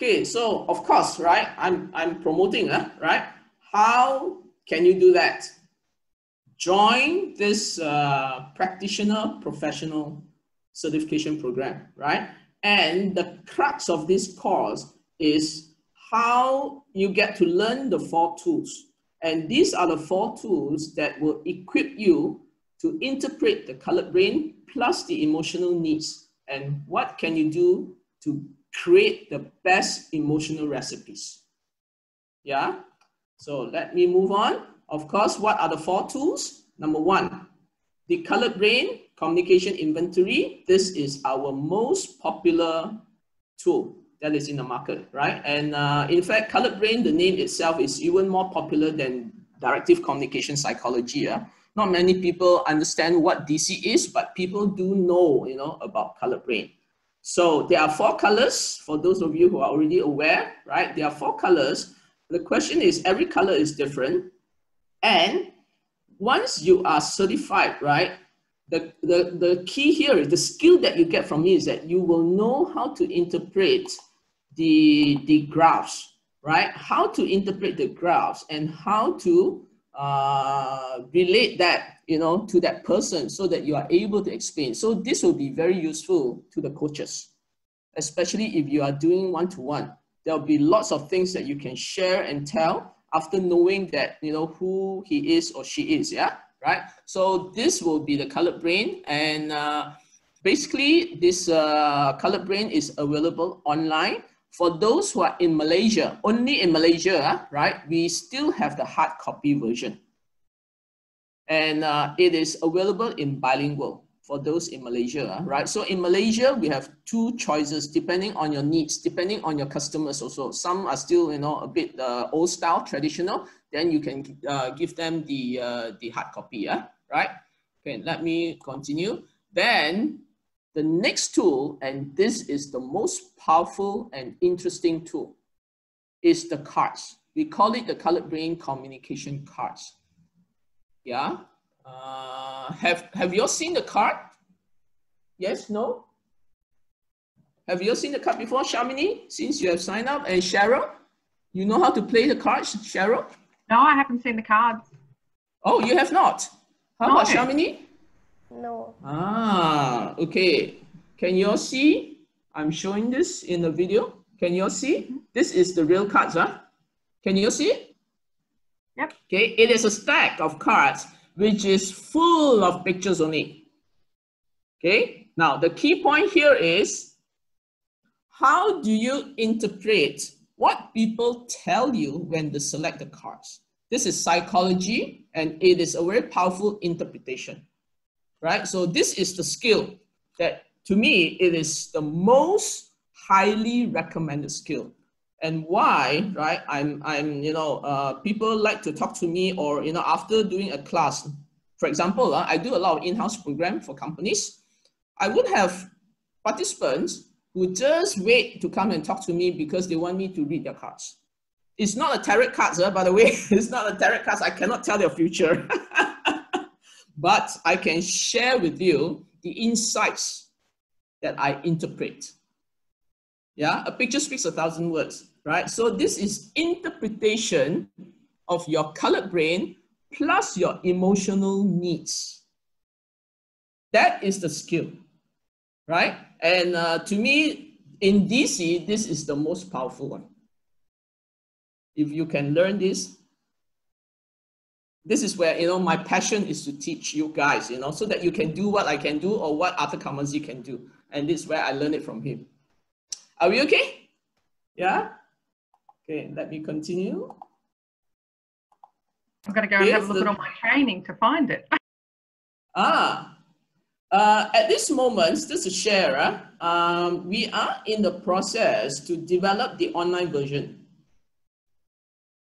Okay, so of course, right? I'm, I'm promoting, huh? Right? How can you do that? Join this uh, practitioner professional certification program, right? And the crux of this course is how you get to learn the four tools. And these are the four tools that will equip you to interpret the colored brain plus the emotional needs. And what can you do to create the best emotional recipes? Yeah. So let me move on. Of course, what are the four tools? Number one, the colored brain communication inventory. This is our most popular tool that is in the market, right? And uh, in fact, colored brain, the name itself is even more popular than directive communication psychology. Uh. Not many people understand what D C is, but people do know, you know, about colored brain. So there are four colors, for those of you who are already aware, right? There are four colors. The question is, every color is different. And once you are certified, right? The, the, the key here is the skill that you get from me is that you will know how to interpret the, the graphs, right? How to interpret the graphs and how to uh, relate that, you know, to that person so that you are able to explain. So this will be very useful to the coaches, especially if you are doing one-to-one. There'll be lots of things that you can share and tell after knowing that, you know, who he is or she is, yeah? Right? So this will be the colored brain, and uh, basically this uh, colored brain is available online. For those who are in Malaysia, only in Malaysia, right? We still have the hard copy version, and uh, it is available in bilingual for those in Malaysia, right? So in Malaysia, we have two choices depending on your needs, depending on your customers also. Some are still, you know, a bit uh, old style, traditional. Then you can uh, give them the, uh, the hard copy, yeah? Right? Okay, let me continue. Then the next tool, and this is the most powerful and interesting tool, is the cards. We call it the colored brain communication cards. Yeah? Uh, have, have you all seen the card? Yes, no? Have you all seen the card before, Shamini? Since you have signed up, and Cheryl, you know how to play the cards, Cheryl? No, I haven't seen the cards. Oh, you have not? How about Shamini? No. Ah, okay. Can you all see? I'm showing this in the video. Can you all see? This is the real cards, huh? Can you all see? Yep. Okay, it is a stack of cards which is full of pictures only. Okay, now the key point here is, how do you interpret what people tell you when they select the cards? This is psychology, and it is a very powerful interpretation, right? So this is the skill that, to me, it is the most highly recommended skill. And why, right? I'm, I'm, you know, uh, people like to talk to me, or, you know, after doing a class, for example, uh, I do a lot of in-house program for companies. I would have participants who just wait to come and talk to me because they want me to read their cards. It's not a tarot cards, uh, by the way, it's not a tarot cards. I cannot tell their future, but I can share with you the insights that I interpret. Yeah, a picture speaks a thousand words, right? So this is interpretation of your colored brain plus your emotional needs. That is the skill, right? And uh, to me, in D C, this is the most powerful one. If you can learn this, this is where, you know, my passion is to teach you guys, you know, so that you can do what I can do or what Arthur Carmazzi can do. And this is where I learned it from him. Are we okay? Yeah? Okay, let me continue. I'm going to go and have a look at all my training to find it. ah, uh, at this moment, just to share, uh, um, we are in the process to develop the online version,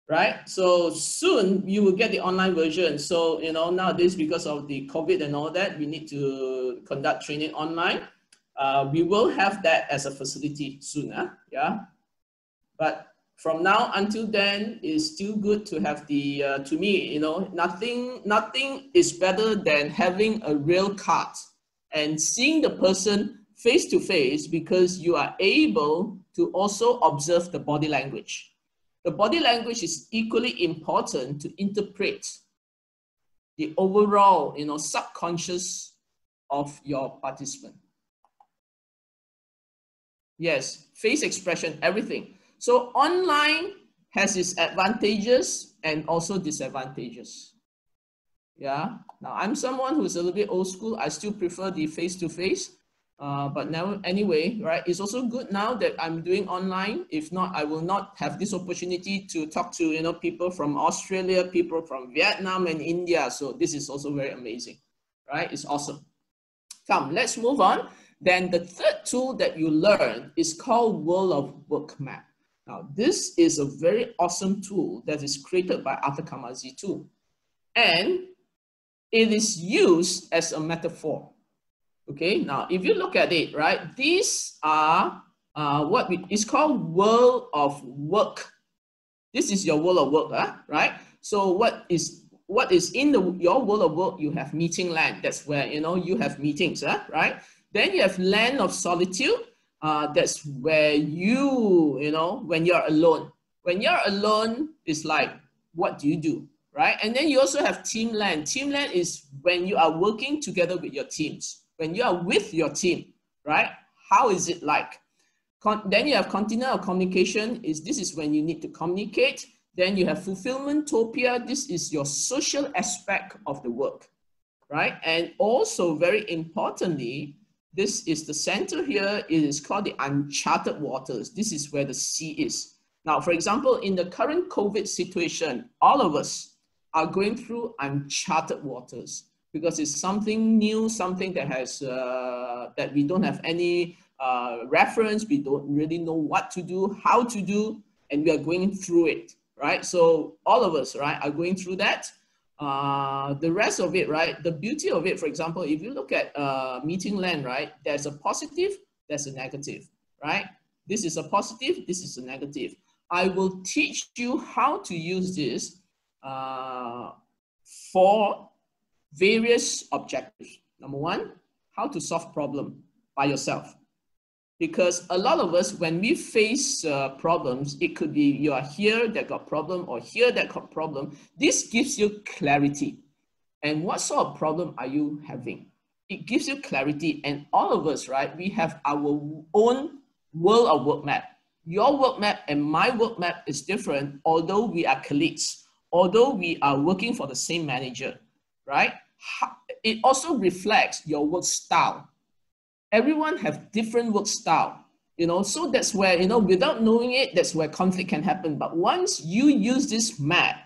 right? So soon you will get the online version. So, you know, nowadays, because of the COVID and all that, we need to conduct training online. Uh, we will have that as a facility sooner, yeah. But from now until then, it's still good to have the. Uh, to me, you know, nothing, nothing is better than having a real card and seeing the person face to face, because you are able to also observe the body language. The body language is equally important to interpret the overall, you know, subconscious of your participant. Yes, face expression, everything. So online has its advantages and also disadvantages. Yeah. Now I'm someone who's a little bit old school. I still prefer the face-to-face. Uh, but now anyway, right? It's also good now that I'm doing online. If not, I will not have this opportunity to talk to, you know, people from Australia, people from Vietnam and India. So this is also very amazing, right? It's awesome. Come, let's move on. Then the third tool that you learn is called World of Work Map. Now, this is a very awesome tool that is created by Arthur Carmazzi too. And it is used as a metaphor. Okay, now if you look at it, right, these are uh, what we, it's called World of Work. This is your World of Work, huh? Right? So what is what is in the, your World of Work, you have meeting land. That's where, you know, you have meetings, huh? Right? Then you have land of solitude. Uh, that's where you, you know, when you're alone. When you're alone, it's like, what do you do, right? And then you also have team land. Team land is when you are working together with your teams. When you are with your team, right? How is it like? Con then you have continent of communication. Is this is when you need to communicate. Then you have fulfillmentopia. This is your social aspect of the work, right? And also very importantly, this is the center here. It is called the uncharted waters. This is where the sea is. Now, for example, in the current COVID situation, all of us are going through uncharted waters because it's something new, something that has, uh, that we don't have any uh, reference. We don't really know what to do, how to do, and we are going through it, right? So all of us, right, are going through that. Uh, the rest of it, right? The beauty of it, for example, if you look at uh, meeting land, right? There's a positive, there's a negative, right? This is a positive, this is a negative. I will teach you how to use this uh, for various objectives. Number one, how to solve problem by yourself. Because a lot of us, when we face uh, problems, it could be you are here that got problem or here that got problem. This gives you clarity. and what sort of problem are you having? It gives you clarity, and all of us, right, we have our own world of work map. Your work map and my work map is different, although we are colleagues, although we are working for the same manager, right? It also reflects your work style. Everyone have different work style, you know, so that's where, you know, without knowing it, that's where conflict can happen. But once you use this map,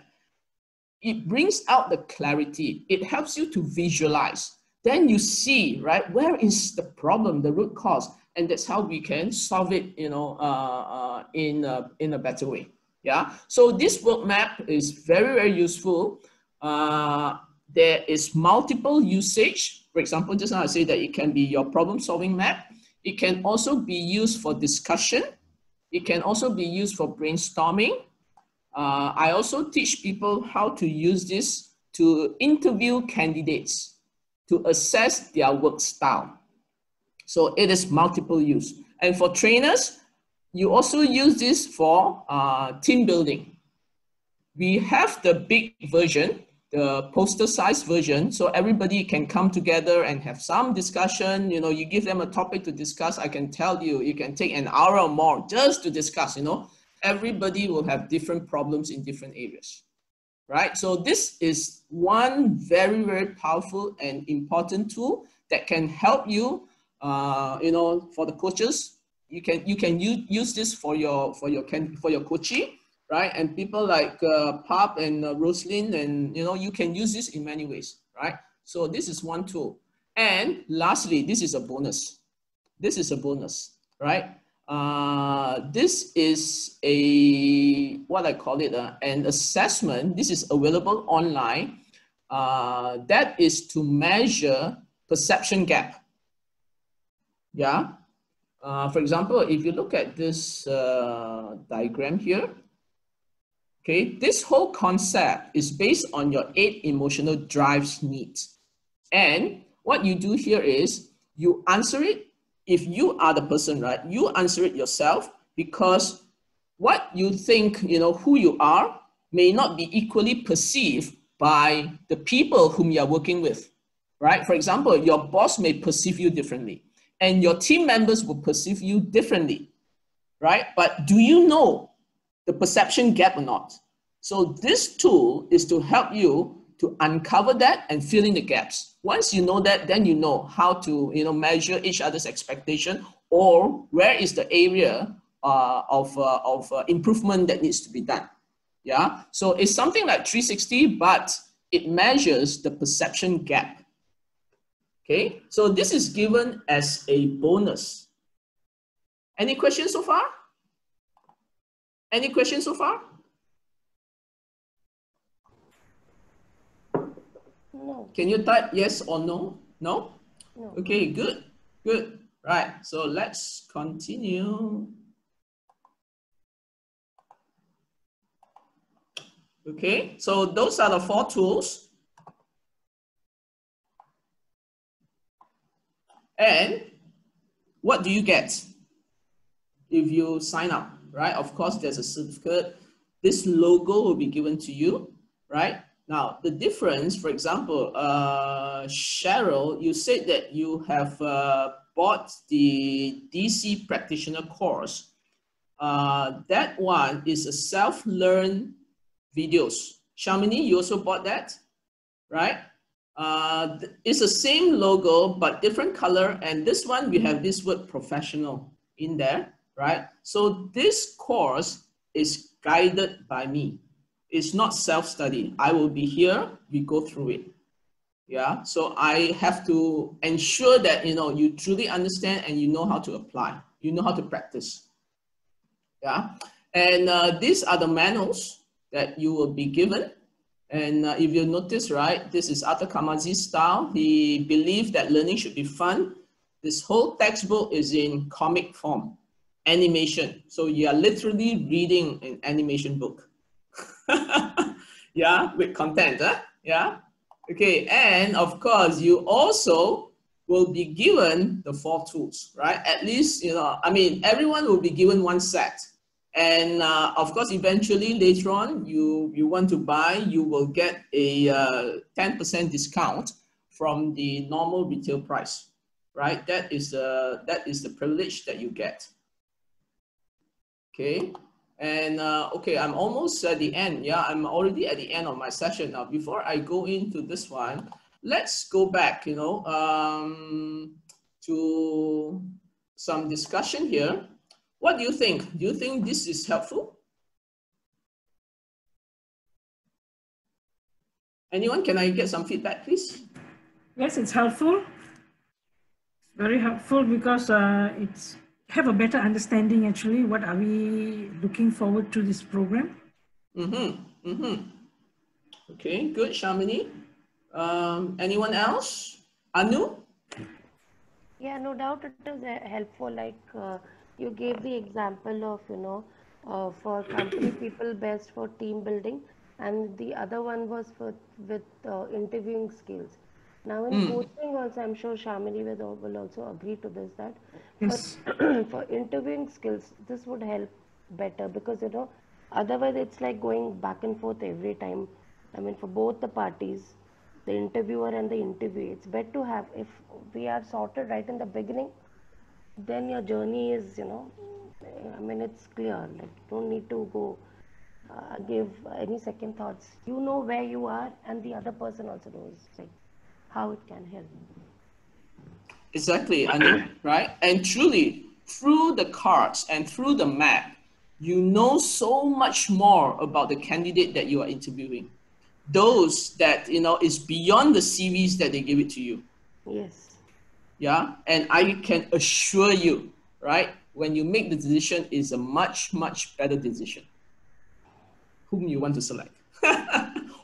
it brings out the clarity. It helps you to visualize. Then you see, right, where is the problem, the root cause, and that's how we can solve it, you know, uh, uh, in, a, in a better way. Yeah, so this work map is very, very useful. Uh, there is multiple usage. For example, just now I say that it can be your problem solving map. It can also be used for discussion. It can also be used for brainstorming. Uh, I also teach people how to use this to interview candidates, to assess their work style. So it is multiple use. And for trainers, you also use this for uh, team building. We have the big version, the poster size version, so everybody can come together and have some discussion. You know, you give them a topic to discuss. I can tell you, you can take an hour or more just to discuss, you know. Everybody will have different problems in different areas, right? So this is one very, very powerful and important tool that can help you, uh, you know, for the coaches. You can, you can use, use this for your, for your, can, for your coaching, right? And people like uh, Pap and uh, Roslyn, and, you know, you can use this in many ways, right? So this is one tool. And lastly, this is a bonus. This is a bonus, right? Uh, this is a, what I call it, uh, an assessment. This is available online. Uh, that is to measure perception gap. Yeah. Uh, for example, if you look at this uh, diagram here, okay, this whole concept is based on your eight emotional drives needs. And what you do here is you answer it. If you are the person, right, you answer it yourself, because what you think, you know, who you are may not be equally perceived by the people whom you are working with, right? For example, your boss may perceive you differently, and your team members will perceive you differently, right? But do you know the perception gap or not? So this tool is to help you to uncover that and fill in the gaps. Once you know that, then you know how to, you know, measure each other's expectation, or where is the area uh, of, uh, of uh, improvement that needs to be done. Yeah, so it's something like three sixty, but it measures the perception gap. Okay, so this is given as a bonus. Any questions so far? Any questions so far? No. Can you type yes or no? No? No. Okay, good. Good. Right. So let's continue. Okay, so those are the four tools. And what do you get if you sign up, right? Of course, there's a certificate. This logo will be given to you, right? Now, the difference, for example, uh, Cheryl, you said that you have uh, bought the D C practitioner course. Uh, that one is a self-learn videos. Shamini, you also bought that, right? Uh, it's the same logo, but different color. And this one, we have this word professional in there, right? So this course is guided by me. It's not self-study. I will be here, we go through it. Yeah, so I have to ensure that, you know, you truly understand and you know how to apply, you know how to practice. Yeah, and uh, these are the manuals that you will be given. And uh, if you notice, right, this is Arthur Carmazzi's style. He believed that learning should be fun. This whole textbook is in comic form, animation. So you are literally reading an animation book. Yeah, with content, huh? Yeah. Okay, and of course, you also will be given the four tools, right? At least, you know, I mean, everyone will be given one set. And uh, of course, eventually later on, you, you want to buy, you will get a ten percent uh, discount from the normal retail price, right? That is, uh, that is the privilege that you get. Okay, and uh, okay, I'm almost at the end. Yeah, I'm already at the end of my session now. Before I go into this one, let's go back, you know, um, to some discussion here. What do you think? Do you think this is helpful? Anyone, can I get some feedback, please? Yes, it's helpful. Very helpful because uh, it's have a better understanding actually. What are we looking forward to this program? Mm-hmm, mm-hmm. Okay, good, Shamini. Um, anyone else? Anu? Yeah, no doubt it is helpful. Like. Uh, You gave the example of, you know, uh, for company people best for team building, and the other one was for with uh, interviewing skills. Now in mm. coaching also, I'm sure Shamini will also agree to this, that yes. for, for interviewing skills, this would help better because, you know, otherwise it's like going back and forth every time. I mean, for both the parties, the interviewer and the interviewee, it's better to have, if we are sorted right in the beginning, then your journey is, you know, I mean, it's clear, like you don't need to go uh, give any second thoughts. You know where you are and the other person also knows, like, how it can help. Exactly, Anu, right? And truly, through the cards and through the map, you know so much more about the candidate that you are interviewing. Those that, you know, is beyond the C Vs that they give it to you. Yes. Yeah, and I can assure you, right, when you make the decision, it's a much, much better decision. Whom you want to select.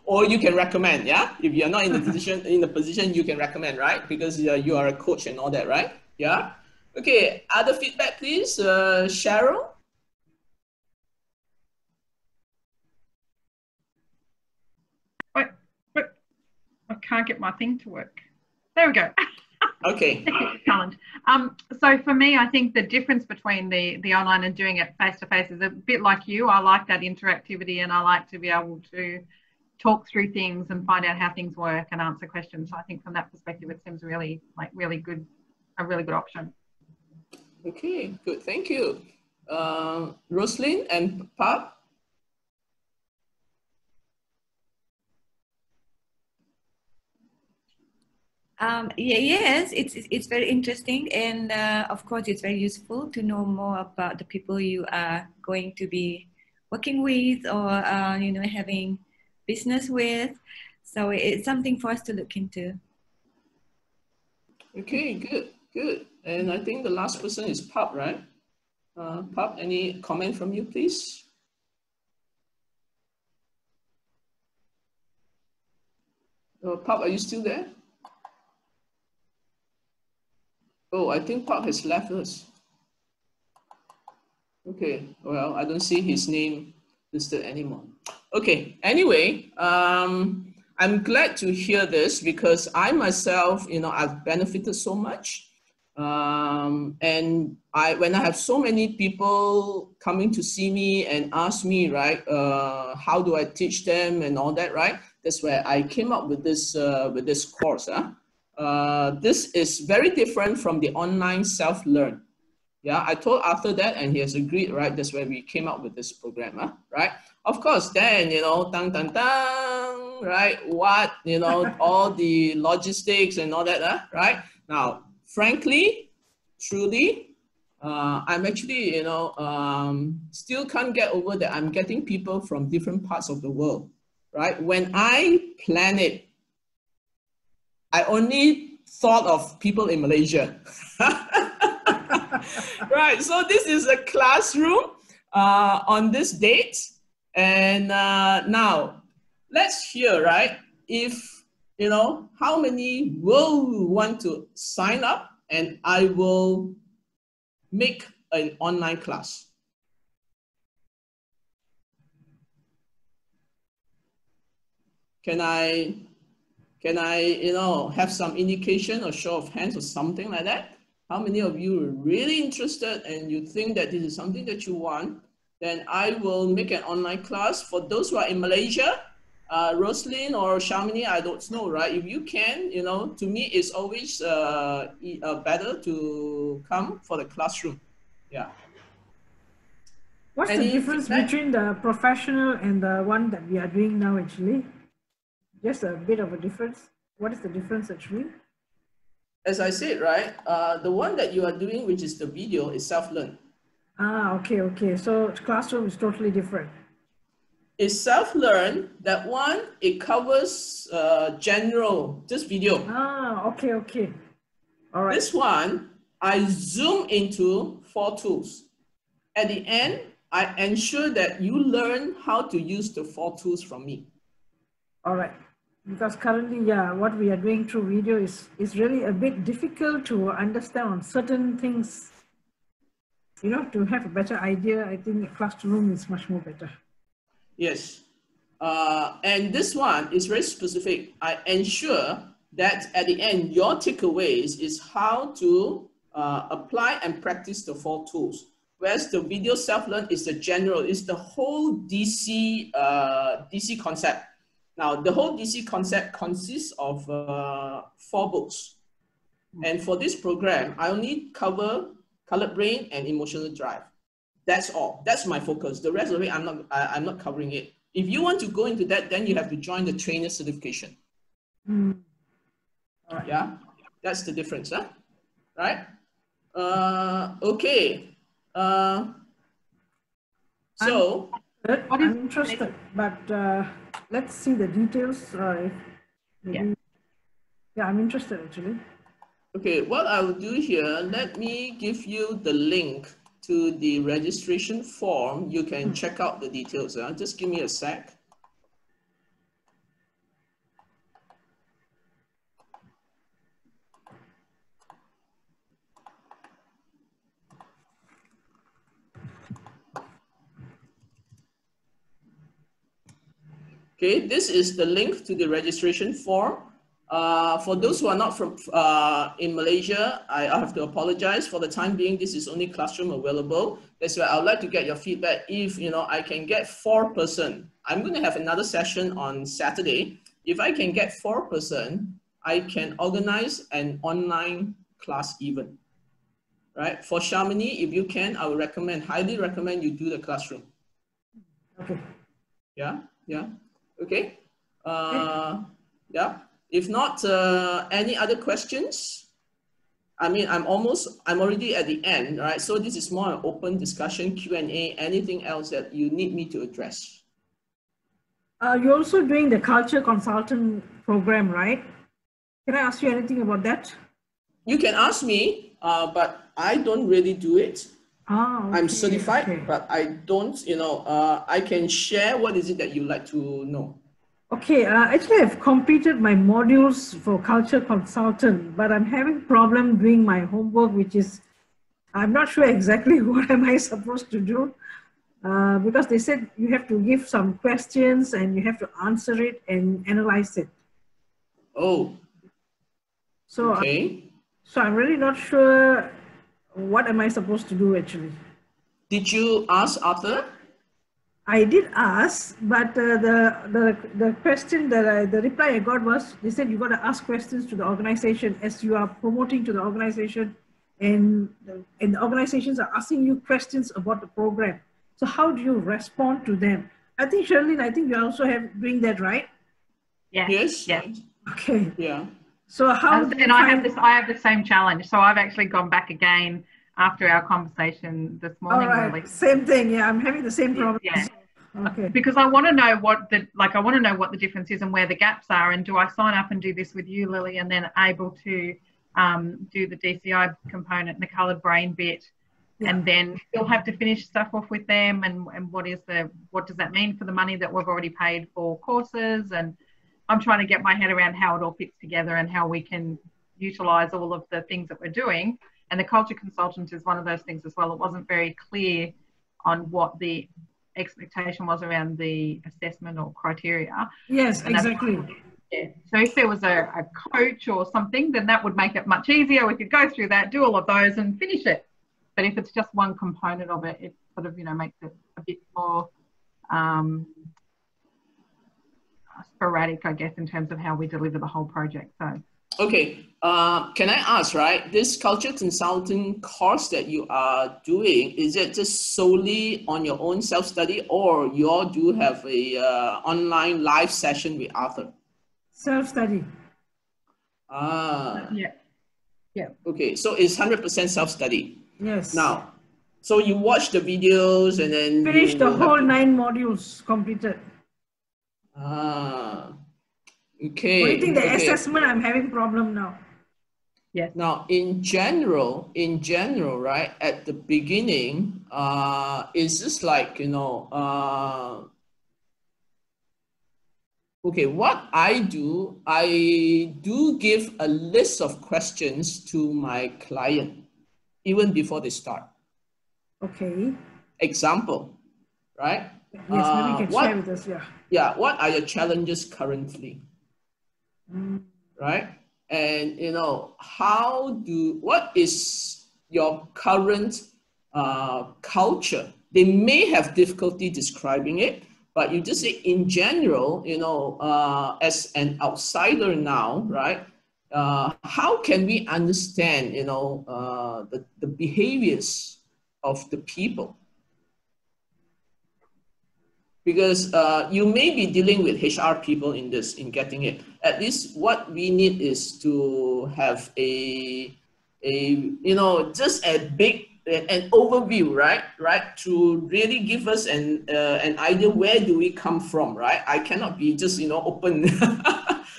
Or you can recommend, yeah? If you're not in the decision, in the position, you can recommend, right? Because uh, you are a coach and all that, right? Yeah? Okay, other feedback, please. Uh, Cheryl? Wait, wait. I can't get my thing to work. There we go. Okay. Challenge. Um, so for me, I think the difference between the, the online and doing it face-to-face is a bit like you. I like that interactivity and I like to be able to talk through things and find out how things work and answer questions. So I think from that perspective, it seems really, like really good, a really good option. Okay, good. Thank you. Uh, Roslyn and Pap? Um, yeah, yes, it's, it's very interesting and uh, of course it's very useful to know more about the people you are going to be working with or, uh, you know, having business with. So it's something for us to look into. Okay, good, good. And I think the last person is Pap, right? Uh, Pap, any comment from you, please? Uh, Pap, are you still there? Oh, I think Pap has left us. Okay, well, I don't see his name listed anymore. Okay, anyway, um, I'm glad to hear this because I myself, you know, I've benefited so much. Um, and I, when I have so many people coming to see me and ask me, right, uh, how do I teach them and all that, right? That's where I came up with this, uh, with this course, huh? Uh, this is very different from the online self-learn. Yeah, I told Arthur that and he has agreed, right? That's where we came up with this program, huh? Right? Of course, then, you know, dang, dang, dang, right? What, you know, all the logistics and all that, huh? Right? Now, frankly, truly, uh, I'm actually, you know, um, still can't get over that I'm getting people from different parts of the world, right? When I plan it, I only thought of people in Malaysia. Right, so this is a classroom uh, on this date. And uh, now let's hear, right? If, you know, how many will want to sign up and I will make an online class. Can I... Can I, you know, have some indication or show of hands or something like that? How many of you are really interested and you think that this is something that you want then I will make an online class for those who are in Malaysia. Uh, Roslyn or Shamini, I don't know, right? If you can, you know, to me it's always uh, uh, better to come for the classroom. Yeah. What's Any the difference feedback? between the professional and the one that we are doing now actually? Just a bit of a difference. What is the difference actually? As I said, right, uh, the one that you are doing, which is the video, is self-learn. Ah, okay, okay. So classroom is totally different. It's self-learn. That one, it covers uh, general, just video. Ah, okay, okay. All right. This one, I zoom into four tools. At the end, I ensure that you learn how to use the four tools from me. All right. Because currently, yeah, what we are doing through video is, is really a bit difficult to understand on certain things. You know, to have a better idea, I think the classroom is much more better. Yes, uh, and this one is very specific. I ensure that at the end, your takeaways is how to uh, apply and practice the four tools. Whereas the video self-learn is the general, it's the whole D C, uh, D C concept. Now, the whole D C concept consists of uh, four books. And for this program, I only cover ColoredBrain and Emotional Drive. That's all. That's my focus. The rest of it, I'm not, I, I'm not covering it. If you want to go into that, then you have to join the trainer certification. Mm. All right. Yeah, that's the difference, huh? Right? Uh, okay. Uh, so. I'm, I'm interested, but uh, let's see the details. Uh, yeah. yeah, I'm interested actually. Okay, what I will do here, let me give you the link to the registration form. You can check out the details. Huh? Just give me a sec. Okay, this is the link to the registration form. Uh, for those who are not from uh, in Malaysia, I have to apologize for the time being. This is only classroom available. That's why I would like to get your feedback. If you know I can get four person, I'm going to have another session on Saturday. If I can get four person, I can organize an online class event. Right? For Shamini, if you can, I would recommend, highly recommend you do the classroom. Okay. Yeah. Yeah. Okay. Uh, yeah. If not, uh, any other questions? I mean, I'm almost, I'm already at the end, right? So this is more an open discussion, Q and A, anything else that you need me to address? Uh, you're also doing the culture consultant program, right? Can I ask you anything about that? You can ask me, uh, but I don't really do it. Ah, okay, I'm certified, okay. But I don't, you know, uh, I can share what is it that you like to know. Okay, uh, actually I've completed my modules for culture consultant, but I'm having problem doing my homework, which is, I'm not sure exactly what am I supposed to do, uh, because they said you have to give some questions and you have to answer it and analyze it. Oh, so okay. I'm, so I'm really not sure what am I supposed to do actually. Did you ask Arthur? I did ask, but uh, the, the the question that I, the reply I got was, they said you got to ask questions to the organization as you are promoting to the organization, and the, and the organizations are asking you questions about the program. So how do you respond to them? I think, Sherlyn, I think you also have doing that, right? Yeah. Yes. Yeah. Okay. Yeah. So how? Um, and I have this. I have the same challenge. So I've actually gone back again after our conversation this morning. All right. Really. Same thing, yeah, I'm having the same problem. Yeah. Okay. Because I want to know what the, like I want to know what the difference is and where the gaps are, and do I sign up and do this with you, Lily, and then able to um, do the D C I component, the ColoredBrain bit, yeah. And then still have to finish stuff off with them, and, and what is the, what does that mean for the money that we've already paid for courses, and I'm trying to get my head around how it all fits together and how we can utilise all of the things that we're doing. And the culture consultant is one of those things as well. It wasn't very clear on what the expectation was around the assessment or criteria. Yes, and exactly. Yeah. So if there was a, a coach or something, then that would make it much easier. We could go through that, do all of those and finish it. But if it's just one component of it, it sort of, you know, makes it a bit more um, sporadic, I guess, in terms of how we deliver the whole project. So, okay, uh, can I ask, right, this culture consulting course that you are doing, is it just solely on your own self-study, or you all do have a uh, online live session with Arthur? Self-study. Ah. Yeah. Yeah. Okay, so it's one hundred percent self-study. Yes. Now, so you watch the videos and then... Finish the whole nine modules completed. Ah. Okay. What do you think the okay. assessment? I'm having problem now. Yeah. Now, in general, in general, right, at the beginning, uh, it's just like, you know, uh, okay, what I do, I do give a list of questions to my client, even before they start. Okay. Example, right? Yes, uh, maybe you can what, share with us, yeah. Yeah, what are your challenges currently? Mm. Right? And, you know, how do, what is your current uh, culture? They may have difficulty describing it, but you just say in general, you know, uh, as an outsider now, right? Uh, how can we understand, you know, uh, the, the behaviors of the people? Because uh, you may be dealing with H R people in this, in getting it. At least what we need is to have a, a you know, just a big, an overview, right? Right, to really give us an, uh, an idea, where do we come from, right? I cannot be just, you know, open,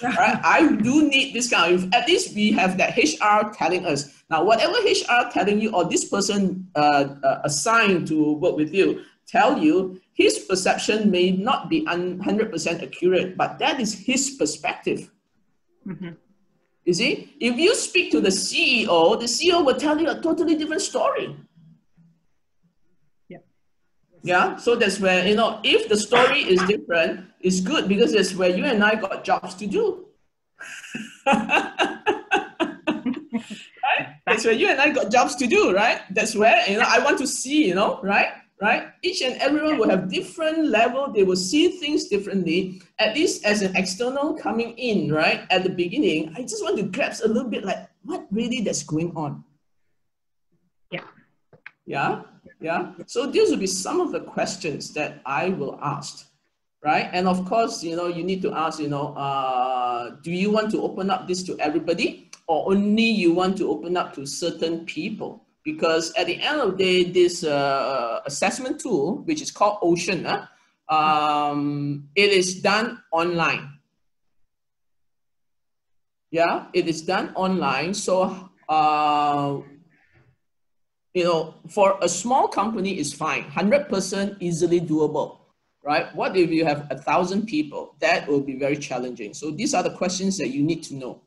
right? I do need this kind of, at least we have that H R telling us. Now, whatever H R telling you, or this person uh, uh, assigned to work with you, tell you, his perception may not be one hundred percent accurate, but that is his perspective. Mm-hmm. You see, if you speak to the C E O, the C E O will tell you a totally different story. Yeah. Yeah. So that's where, you know, if the story is different, it's good, because that's where you and I got jobs to do. Right? That's where you and I got jobs to do, right? That's where, you know, I want to see, you know, right? Right? Each and everyone will have different level. They will see things differently. At least as an external coming in, right? At the beginning, I just want to grasp a little bit like, what really that's going on? Yeah. Yeah? Yeah? So these will be some of the questions that I will ask, right? And of course, you know, you need to ask, you know, uh, do you want to open up this to everybody, or only you want to open up to certain people? Because at the end of the day, this uh, assessment tool, which is called Ocean, uh, um, it is done online. Yeah, it is done online. So, uh, you know, for a small company, it's fine. one hundred percent easily doable, right? What if you have a thousand people? That will be very challenging. So these are the questions that you need to know.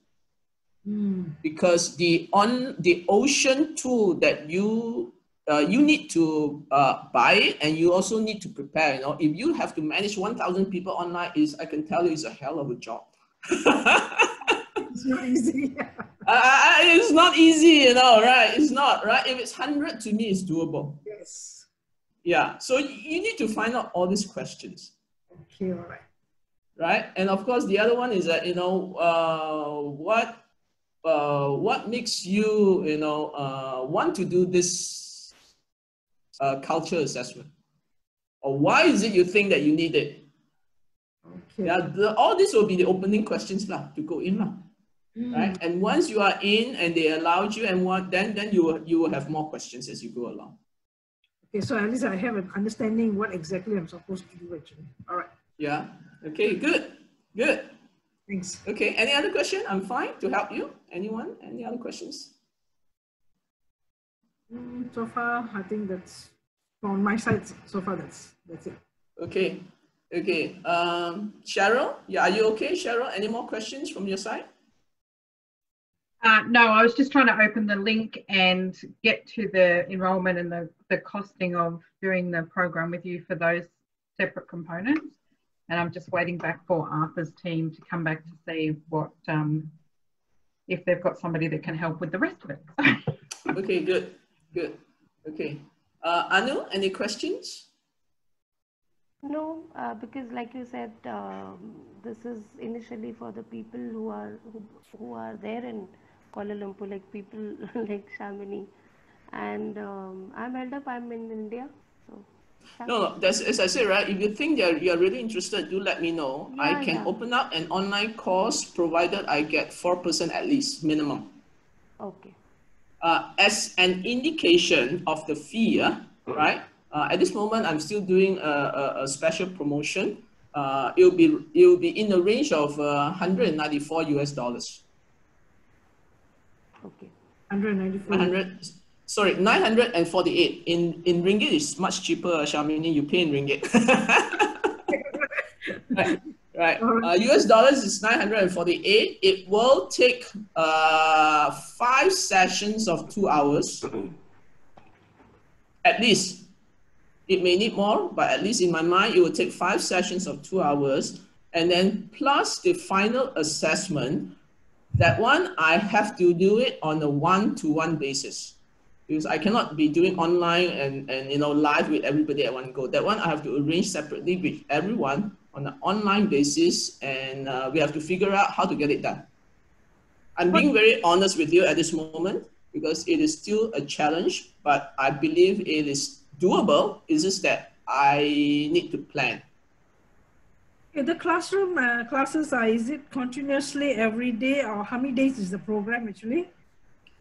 Because the on the Ocean tool that you uh, you need to uh, buy it, and you also need to prepare. You know, if you have to manage one thousand people online, is I can tell you, it's a hell of a job. It's not easy. uh, it's not easy, you know, right? It's not right. If it's hundred, to me, it's doable. Yes. Yeah. So you need to find out all these questions. Okay. All right. Right, and of course, the other one is that, you know, uh, what. Uh, what makes you, you know, uh, want to do this uh, culture assessment? Or why is it you think that you need it? Okay. Yeah, the, all this will be the opening questions lah, to go in lah, mm. Right? And once you are in and they allowed you and what, then, then you, will, you will have more questions as you go along. Okay, so at least I have an understanding what exactly I'm supposed to do actually. All right. Yeah, okay, good, good. Thanks. Okay, any other question? I'm fine to help you. Anyone? Any other questions? Mm, so far, I think that's on my side. So far, that's that's it. Okay, okay. Um, Cheryl, yeah, are you okay, Cheryl? Any more questions from your side? Uh, no, I was just trying to open the link and get to the enrollment and the, the costing of doing the program with you for those separate components. And I'm just waiting back for Arthur's team to come back to see what, um, if they've got somebody that can help with the rest of it. Okay, good, good. Okay. Uh, Anu, any questions? No, uh, because like you said, uh, this is initially for the people who are who, who are there in Kuala Lumpur, like people like Shamini, and um, I'm held up. I'm in India, so. No, no. That's, as I said, right? If you think that you are really interested, do let me know. Yeah, I can yeah. open up an online course provided I get four percent at least minimum. Okay. Uh, as an indication of the fee, right? Uh, at this moment, I'm still doing a, a, a special promotion. Uh, it'll be it'll be in the range of uh, one hundred ninety-four U S dollars. Okay. one hundred ninety-four. one hundred. Sorry, nine hundred forty-eight. In, in ringgit, it's much cheaper, Shamini. You pay in ringgit. Right. Right. Uh, U S dollars is nine hundred forty-eight. It will take uh, five sessions of two hours. At least. It may need more, but at least in my mind, it will take five sessions of two hours. And then plus the final assessment, that one, I have to do it on a one-to-one basis. Because I cannot be doing online and, and you know live with everybody at one go. That one I have to arrange separately with everyone on an online basis, and uh, we have to figure out how to get it done. I'm being very honest with you at this moment because it is still a challenge, but I believe it is doable. It's just that I need to plan. In the classroom uh, classes, are is it continuously every day, or how many days is the program actually?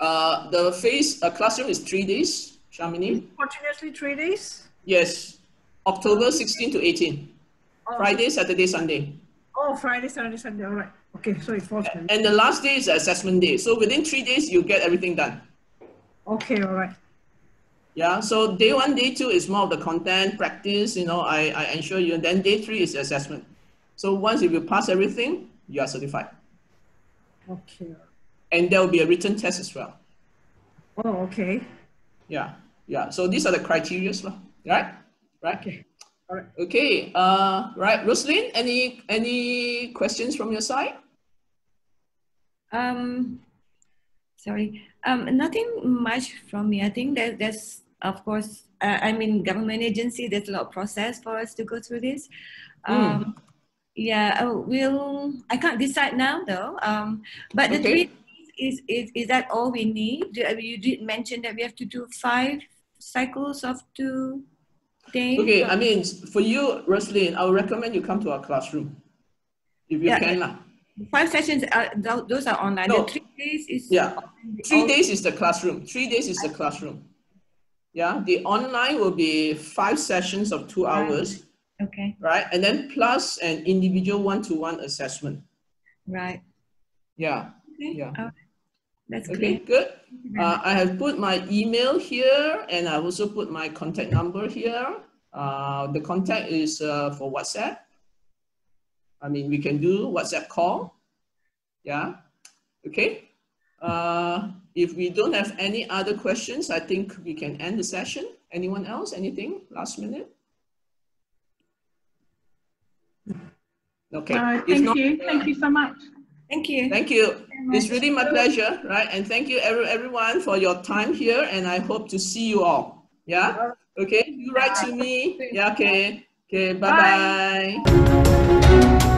Uh, the phase uh, classroom is three days, Shamini. Continuously three days? Yes. October sixteen to eighteen. Oh. Friday, Saturday, Sunday. Oh, Friday, Saturday, Sunday. All right. Okay, so it falls. And, and the last day is assessment day. So within three days, you get everything done. Okay, all right. Yeah, so day one, day two is more of the content, practice, you know, I, I ensure you. And then day three is assessment. So once if you pass everything, you are certified. Okay. And there will be a written test as well. Oh, okay. Yeah, yeah. So these are the criteria, right? Right. Okay. All right. Okay. Uh, right. Roslyn, any any questions from your side? Um, sorry. Um, nothing much from me. I think that that's of course. Uh, I mean, government agency. There's a lot of process for us to go through this. Um, mm. Yeah. I will. I can't decide now though. Um, but the okay. three. Is, is, is that all we need? You did mention that we have to do five cycles of two days. Okay, I mean, for you, Roslyn, I would recommend you come to our classroom. If you yeah, can. Five sessions, are, those are online. No. The three days is... Yeah, three days is the classroom. Three days is the classroom. Yeah, the online will be five sessions of two right. hours. Okay. Right, and then plus an individual one-to-one assessment. Right. Yeah, okay. yeah. All right. That's okay, clear. Good. Uh, I have put my email here, and I've also put my contact number here. Uh, the contact is uh, for WhatsApp. I mean, we can do WhatsApp call. Yeah. Okay. Uh, if we don't have any other questions, I think we can end the session. Anyone else? Anything? Last minute? Okay. Uh, thank not, you. Uh, thank you so much. Thank you. Thank you. It's really my pleasure, right? And thank you every, everyone for your time here, and I hope to see you all. Yeah? Okay, you write to me. Yeah, okay. Okay, bye-bye.